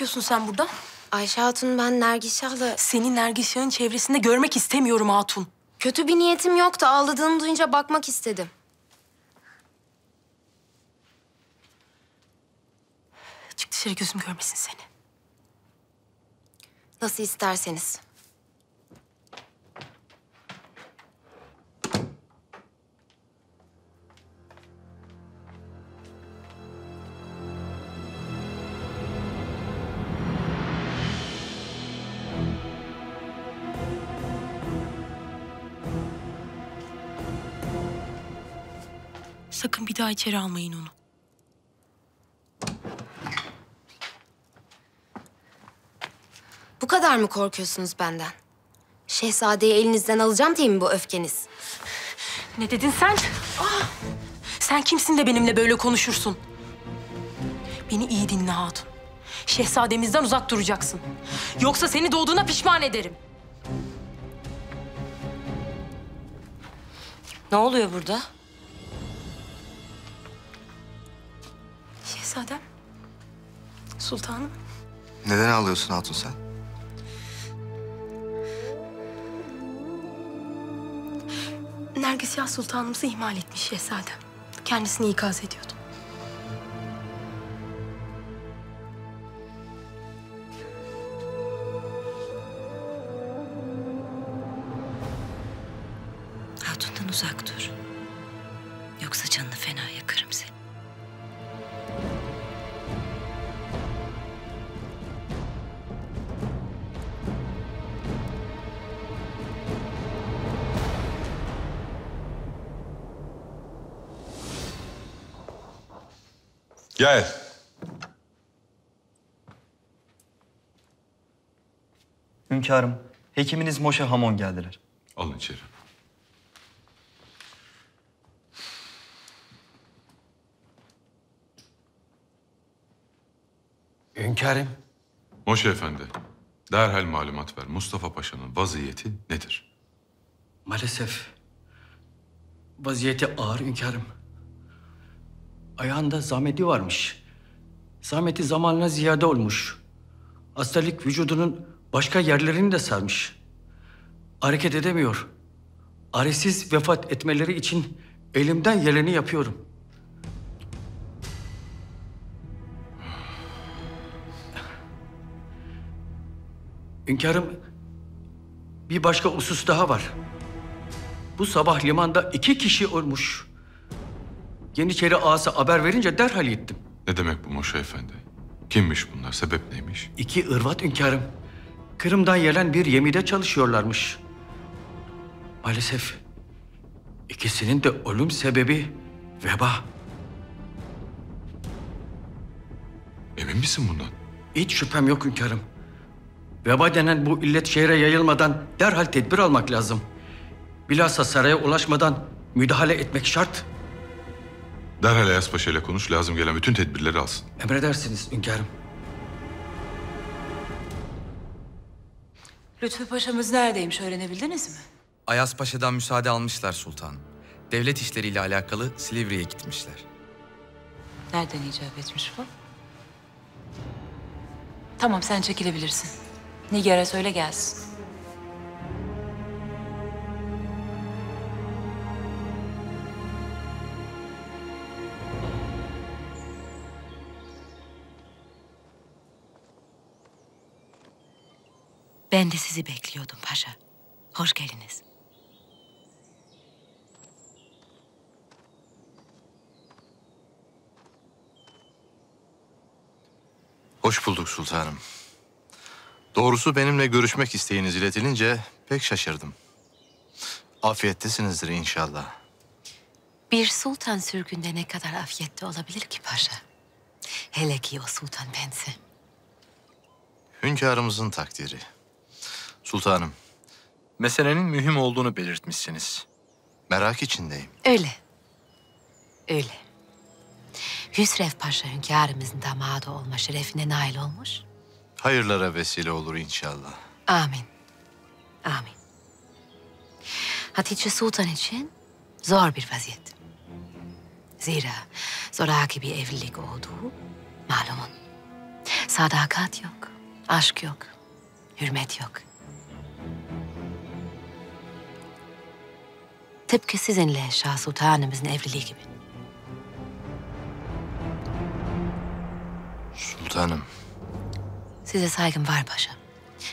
yapıyorsun sen burada? Ayşe Hatun, ben Nergişah'la... Seni Nergişah'ın çevresinde görmek istemiyorum Hatun. Kötü bir niyetim yoktu. Ağladığını duyunca bakmak istedim. Çık dışarı, gözüm görmesin seni. Nasıl isterseniz. Sakın bir daha içeri almayın onu. Bu kadar mı korkuyorsunuz benden? Şehzadeyi elinizden alacağım diye mi bu öfkeniz? Ne dedin sen? Aa! Sen kimsin de benimle böyle konuşursun? Beni iyi dinle Hatun. Şehzademizden uzak duracaksın. Yoksa seni doğduğuna pişman ederim. Ne oluyor burada? Şehzadem, sultanım. Neden ağlıyorsun Hatun sen? Nergisiyah sultanımızı ihmal etmiş şehzadem. Kendisini ikaz ediyordu. Hatun'dan uzak dur. Yoksa canını fena yakarım seni. Gel. Hünkârım, hekiminiz Moşe Hamon geldiler. Alın içeri. Hünkârım. Moşe Efendi, derhal malumat ver. Mustafa Paşa'nın vaziyeti nedir? Maalesef vaziyeti ağır hünkârım. Ayağında zahmeti varmış. Zahmeti zamanla ziyade olmuş. Hastalık vücudunun başka yerlerini de sarmış. Hareket edemiyor. Aresiz vefat etmeleri için elimden geleni yapıyorum. Hünkârım, bir başka husus daha var. Bu sabah limanda iki kişi ölmüş. Yeniçeri ağası haber verince derhal gittim. Ne demek bu Moşe Efendi? Kimmiş bunlar? Sebep neymiş? İki ırvat hünkârım. Kırım'dan gelen bir yemide çalışıyorlarmış. Maalesef ikisinin de ölüm sebebi veba. Emin misin bundan? Hiç şüphem yok hünkârım. Veba denen bu illet şehre yayılmadan derhal tedbir almak lazım. Bilhassa saraya ulaşmadan müdahale etmek şart. Derhal Ayas Paşa ile konuş, lazım gelen bütün tedbirleri alsın. Emredersiniz hünkârım. Lütfi Paşa'mız neredeymiş, öğrenebildiniz mi? Ayas Paşa'dan müsaade almışlar sultanım. Devlet işleriyle alakalı Silivri'ye gitmişler. Nereden icap etmiş bu? Tamam, sen çekilebilirsin. Nigar'a söyle gelsin. Ben de sizi bekliyordum paşa. Hoş geldiniz. Hoş bulduk sultanım. Doğrusu benimle görüşmek isteğiniz iletilince pek şaşırdım. Afiyettesinizdir inşallah. Bir sultan sürgünde ne kadar afiyette olabilir ki paşa? Hele ki o sultan bense. Hünkârımızın takdiri. Sultanım, meselenin mühim olduğunu belirtmişsiniz. Merak içindeyim. Öyle. Öyle. Hüsrev Paşa hünkârımızın damadı olma şerefine nail olmuş. Hayırlara vesile olur inşallah. Amin. Amin. Hatice Sultan için zor bir vaziyet. Zira zoraki bir evlilik olduğu malumun. Sadakat yok, aşk yok, hürmet yok. Tıpkı sizinle Şah Sultanımızın evliliği gibi. Sultanım. Size saygım var paşa.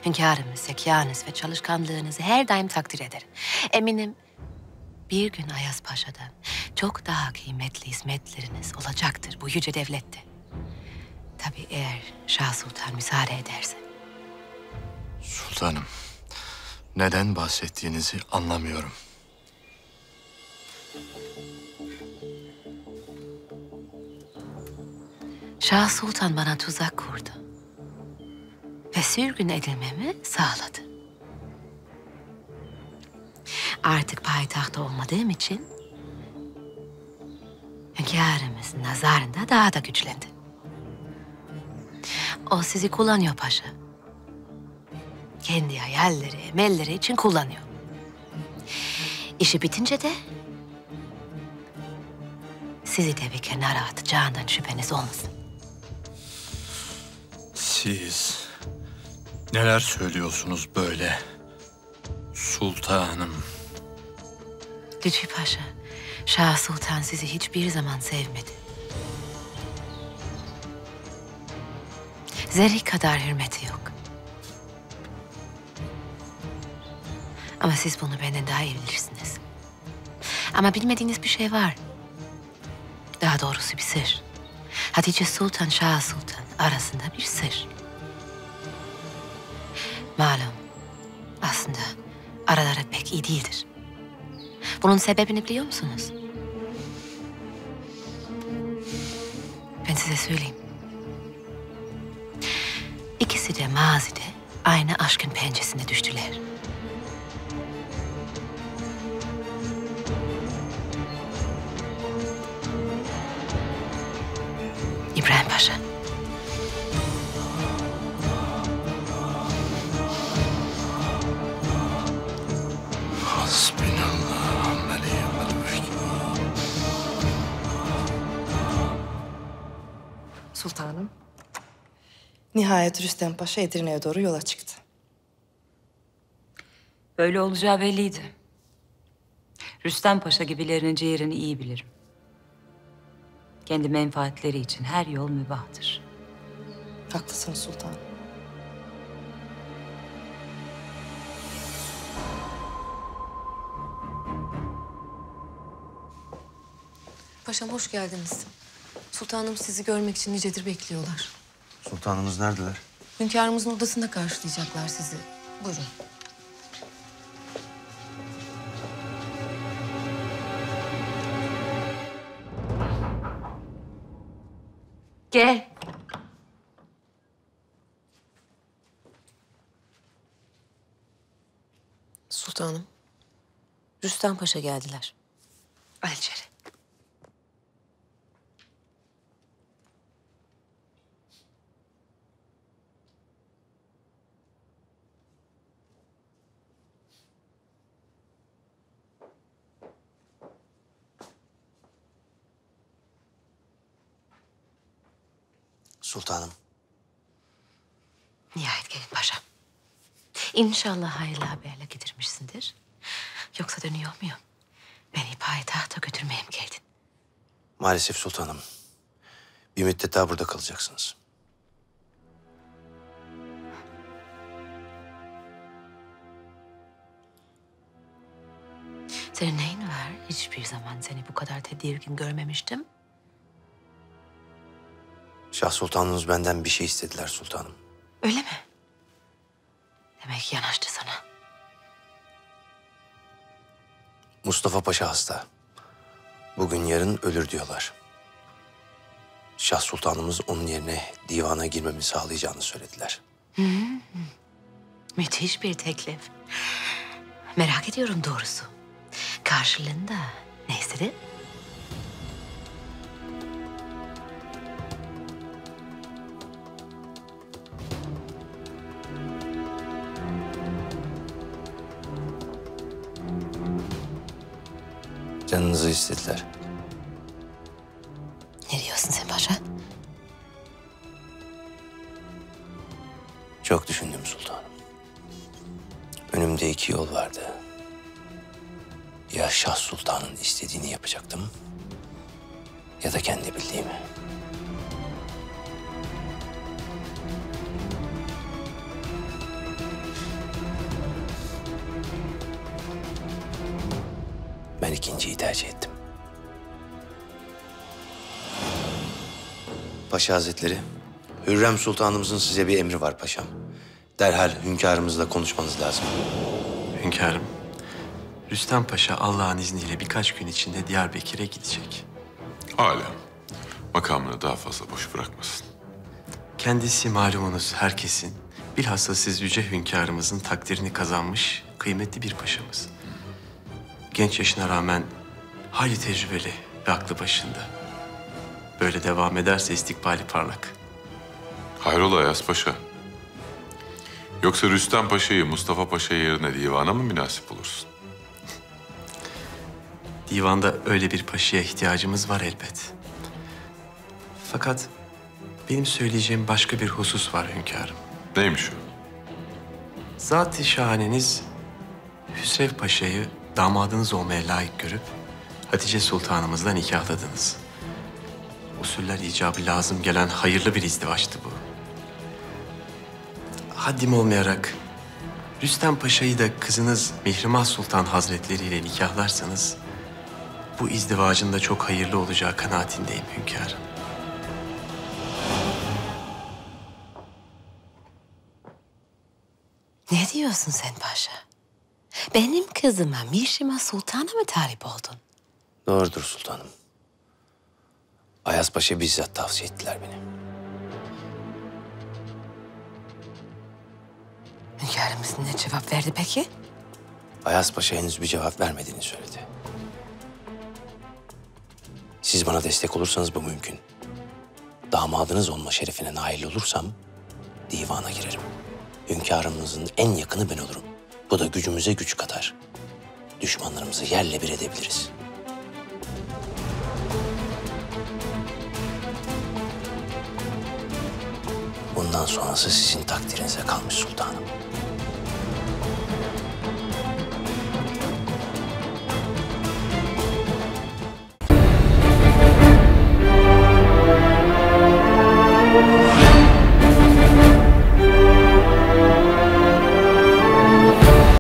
Hünkârımız, zekanız ve çalışkanlığınızı her daim takdir ederim. Eminim bir gün Ayas Paşa'dan çok daha kıymetli hizmetleriniz olacaktır bu yüce devlette. Tabii eğer Şah Sultan müsaade ederse. Sultanım, neden bahsettiğinizi anlamıyorum. Şah Sultan bana tuzak kurdu ve sürgün edilmemi sağladı. Artık payitahtta olmadığım için hünkârımızın nazarında daha da güçlendi. O sizi kullanıyor paşa. Kendi hayalleri, emelleri için kullanıyor. İşi bitince de sizi de bir kenara atacağından şüpheniz olmasın. Siz neler söylüyorsunuz böyle sultanım? Lütfi Paşa, Şah Sultan sizi hiçbir zaman sevmedi. Zerre kadar hürmeti yok. Ama siz bunu benden daha iyi bilirsiniz. Ama bilmediğiniz bir şey var. Daha doğrusu bir sır. Hatice Sultan, Şah Sultan arasında bir sır. Malum, aslında araları pek iyi değildir. Bunun sebebini biliyor musunuz? Ben size söyleyeyim. İkisi de mazide aynı aşkın pençesine düştüler. İbrahim Paşa. Sultanım, nihayet Rüstem Paşa Edirne'ye doğru yola çıktı. Böyle olacağı belliydi. Rüstem Paşa gibilerinin ciğerini iyi bilirim. Kendi menfaatleri için her yol mübahtır. Haklısınız sultanım. Paşam hoş geldiniz. Sultanım sizi görmek için nicedir bekliyorlar. Sultanımız neredeler? Hünkârımızın odasında karşılayacaklar sizi. Buyurun. Gel. Sultanım, Rüstem Paşa geldiler. Al içeri. Sultanım. Nihayet gelin paşam. İnşallah hayırlı haberle getirmişsindir. Yoksa dönüyor muyum? Beni payitahta götürmeye mi geldin? Maalesef sultanım. Bir müddet daha burada kalacaksınız. Senin neyin var? Hiçbir zaman seni bu kadar tedirgin görmemiştim. Şah Sultanımız benden bir şey istediler sultanım. Öyle mi? Demek yanaştı sana. Mustafa Paşa hasta. Bugün yarın ölür diyorlar. Şah Sultanımız onun yerine divana girmemi sağlayacağını söylediler. Hı hı. Müthiş bir teklif. Merak ediyorum doğrusu. Karşılığında ne istedi? Canınızı istediler. Ne diyorsun sen paşa? Çok düşündüm sultanım. Önümde iki yol vardı. Ya Şah Sultan'ın istediğini yapacaktım ya da kendi bildiğimi. Ben ikinciyi tercih ettim. Paşa Hazretleri, Hürrem Sultanımızın size bir emri var paşam. Derhal hünkârımızla konuşmanız lazım. Hünkârım, Rüstem Paşa Allah'ın izniyle birkaç gün içinde Diyarbakır'a gidecek. Hala makamını daha fazla boş bırakmasın. Kendisi malumunuz herkesin, bilhassa siz yüce hünkârımızın takdirini kazanmış kıymetli bir paşamız. Genç yaşına rağmen hayli tecrübeli ve aklı başında. Böyle devam ederse istikbali parlak. Hayrola Ayas Paşa? Yoksa Rüstem Paşa'yı Mustafa Paşa yerine divana mı münasip olursun? Divanda öyle bir paşaya ihtiyacımız var elbet. Fakat benim söyleyeceğim başka bir husus var hünkârım. Neymiş o? Zat-ı şahaneniz Hüsrev Paşa'yı damadınız olmaya layık görüp Hatice Sultanımızla nikahladınız. Usuller icabı lazım gelen hayırlı bir izdivaçtı bu. Haddim olmayarak Rüstem Paşa'yı da kızınız Mihrimah Sultan Hazretleri ile nikahlarsanız bu izdivacın da çok hayırlı olacağı kanaatindeyim hünkârım. Ne diyorsun sen paşa? Benim kızıma Mihrimah Sultan'a mı talip oldun? Doğrudur sultanım. Ayas Paşa bizzat tavsiye ettiler beni. Hünkârımız ne cevap verdi peki? Ayas Paşa henüz bir cevap vermediğini söyledi. Siz bana destek olursanız bu mümkün. Damadınız olma şerefine nail olursam divana girerim. Hünkârımızın en yakını ben olurum. Bu da gücümüze güç katar. Düşmanlarımızı yerle bir edebiliriz. Bundan sonrası sizin takdirinize kalmış sultanım.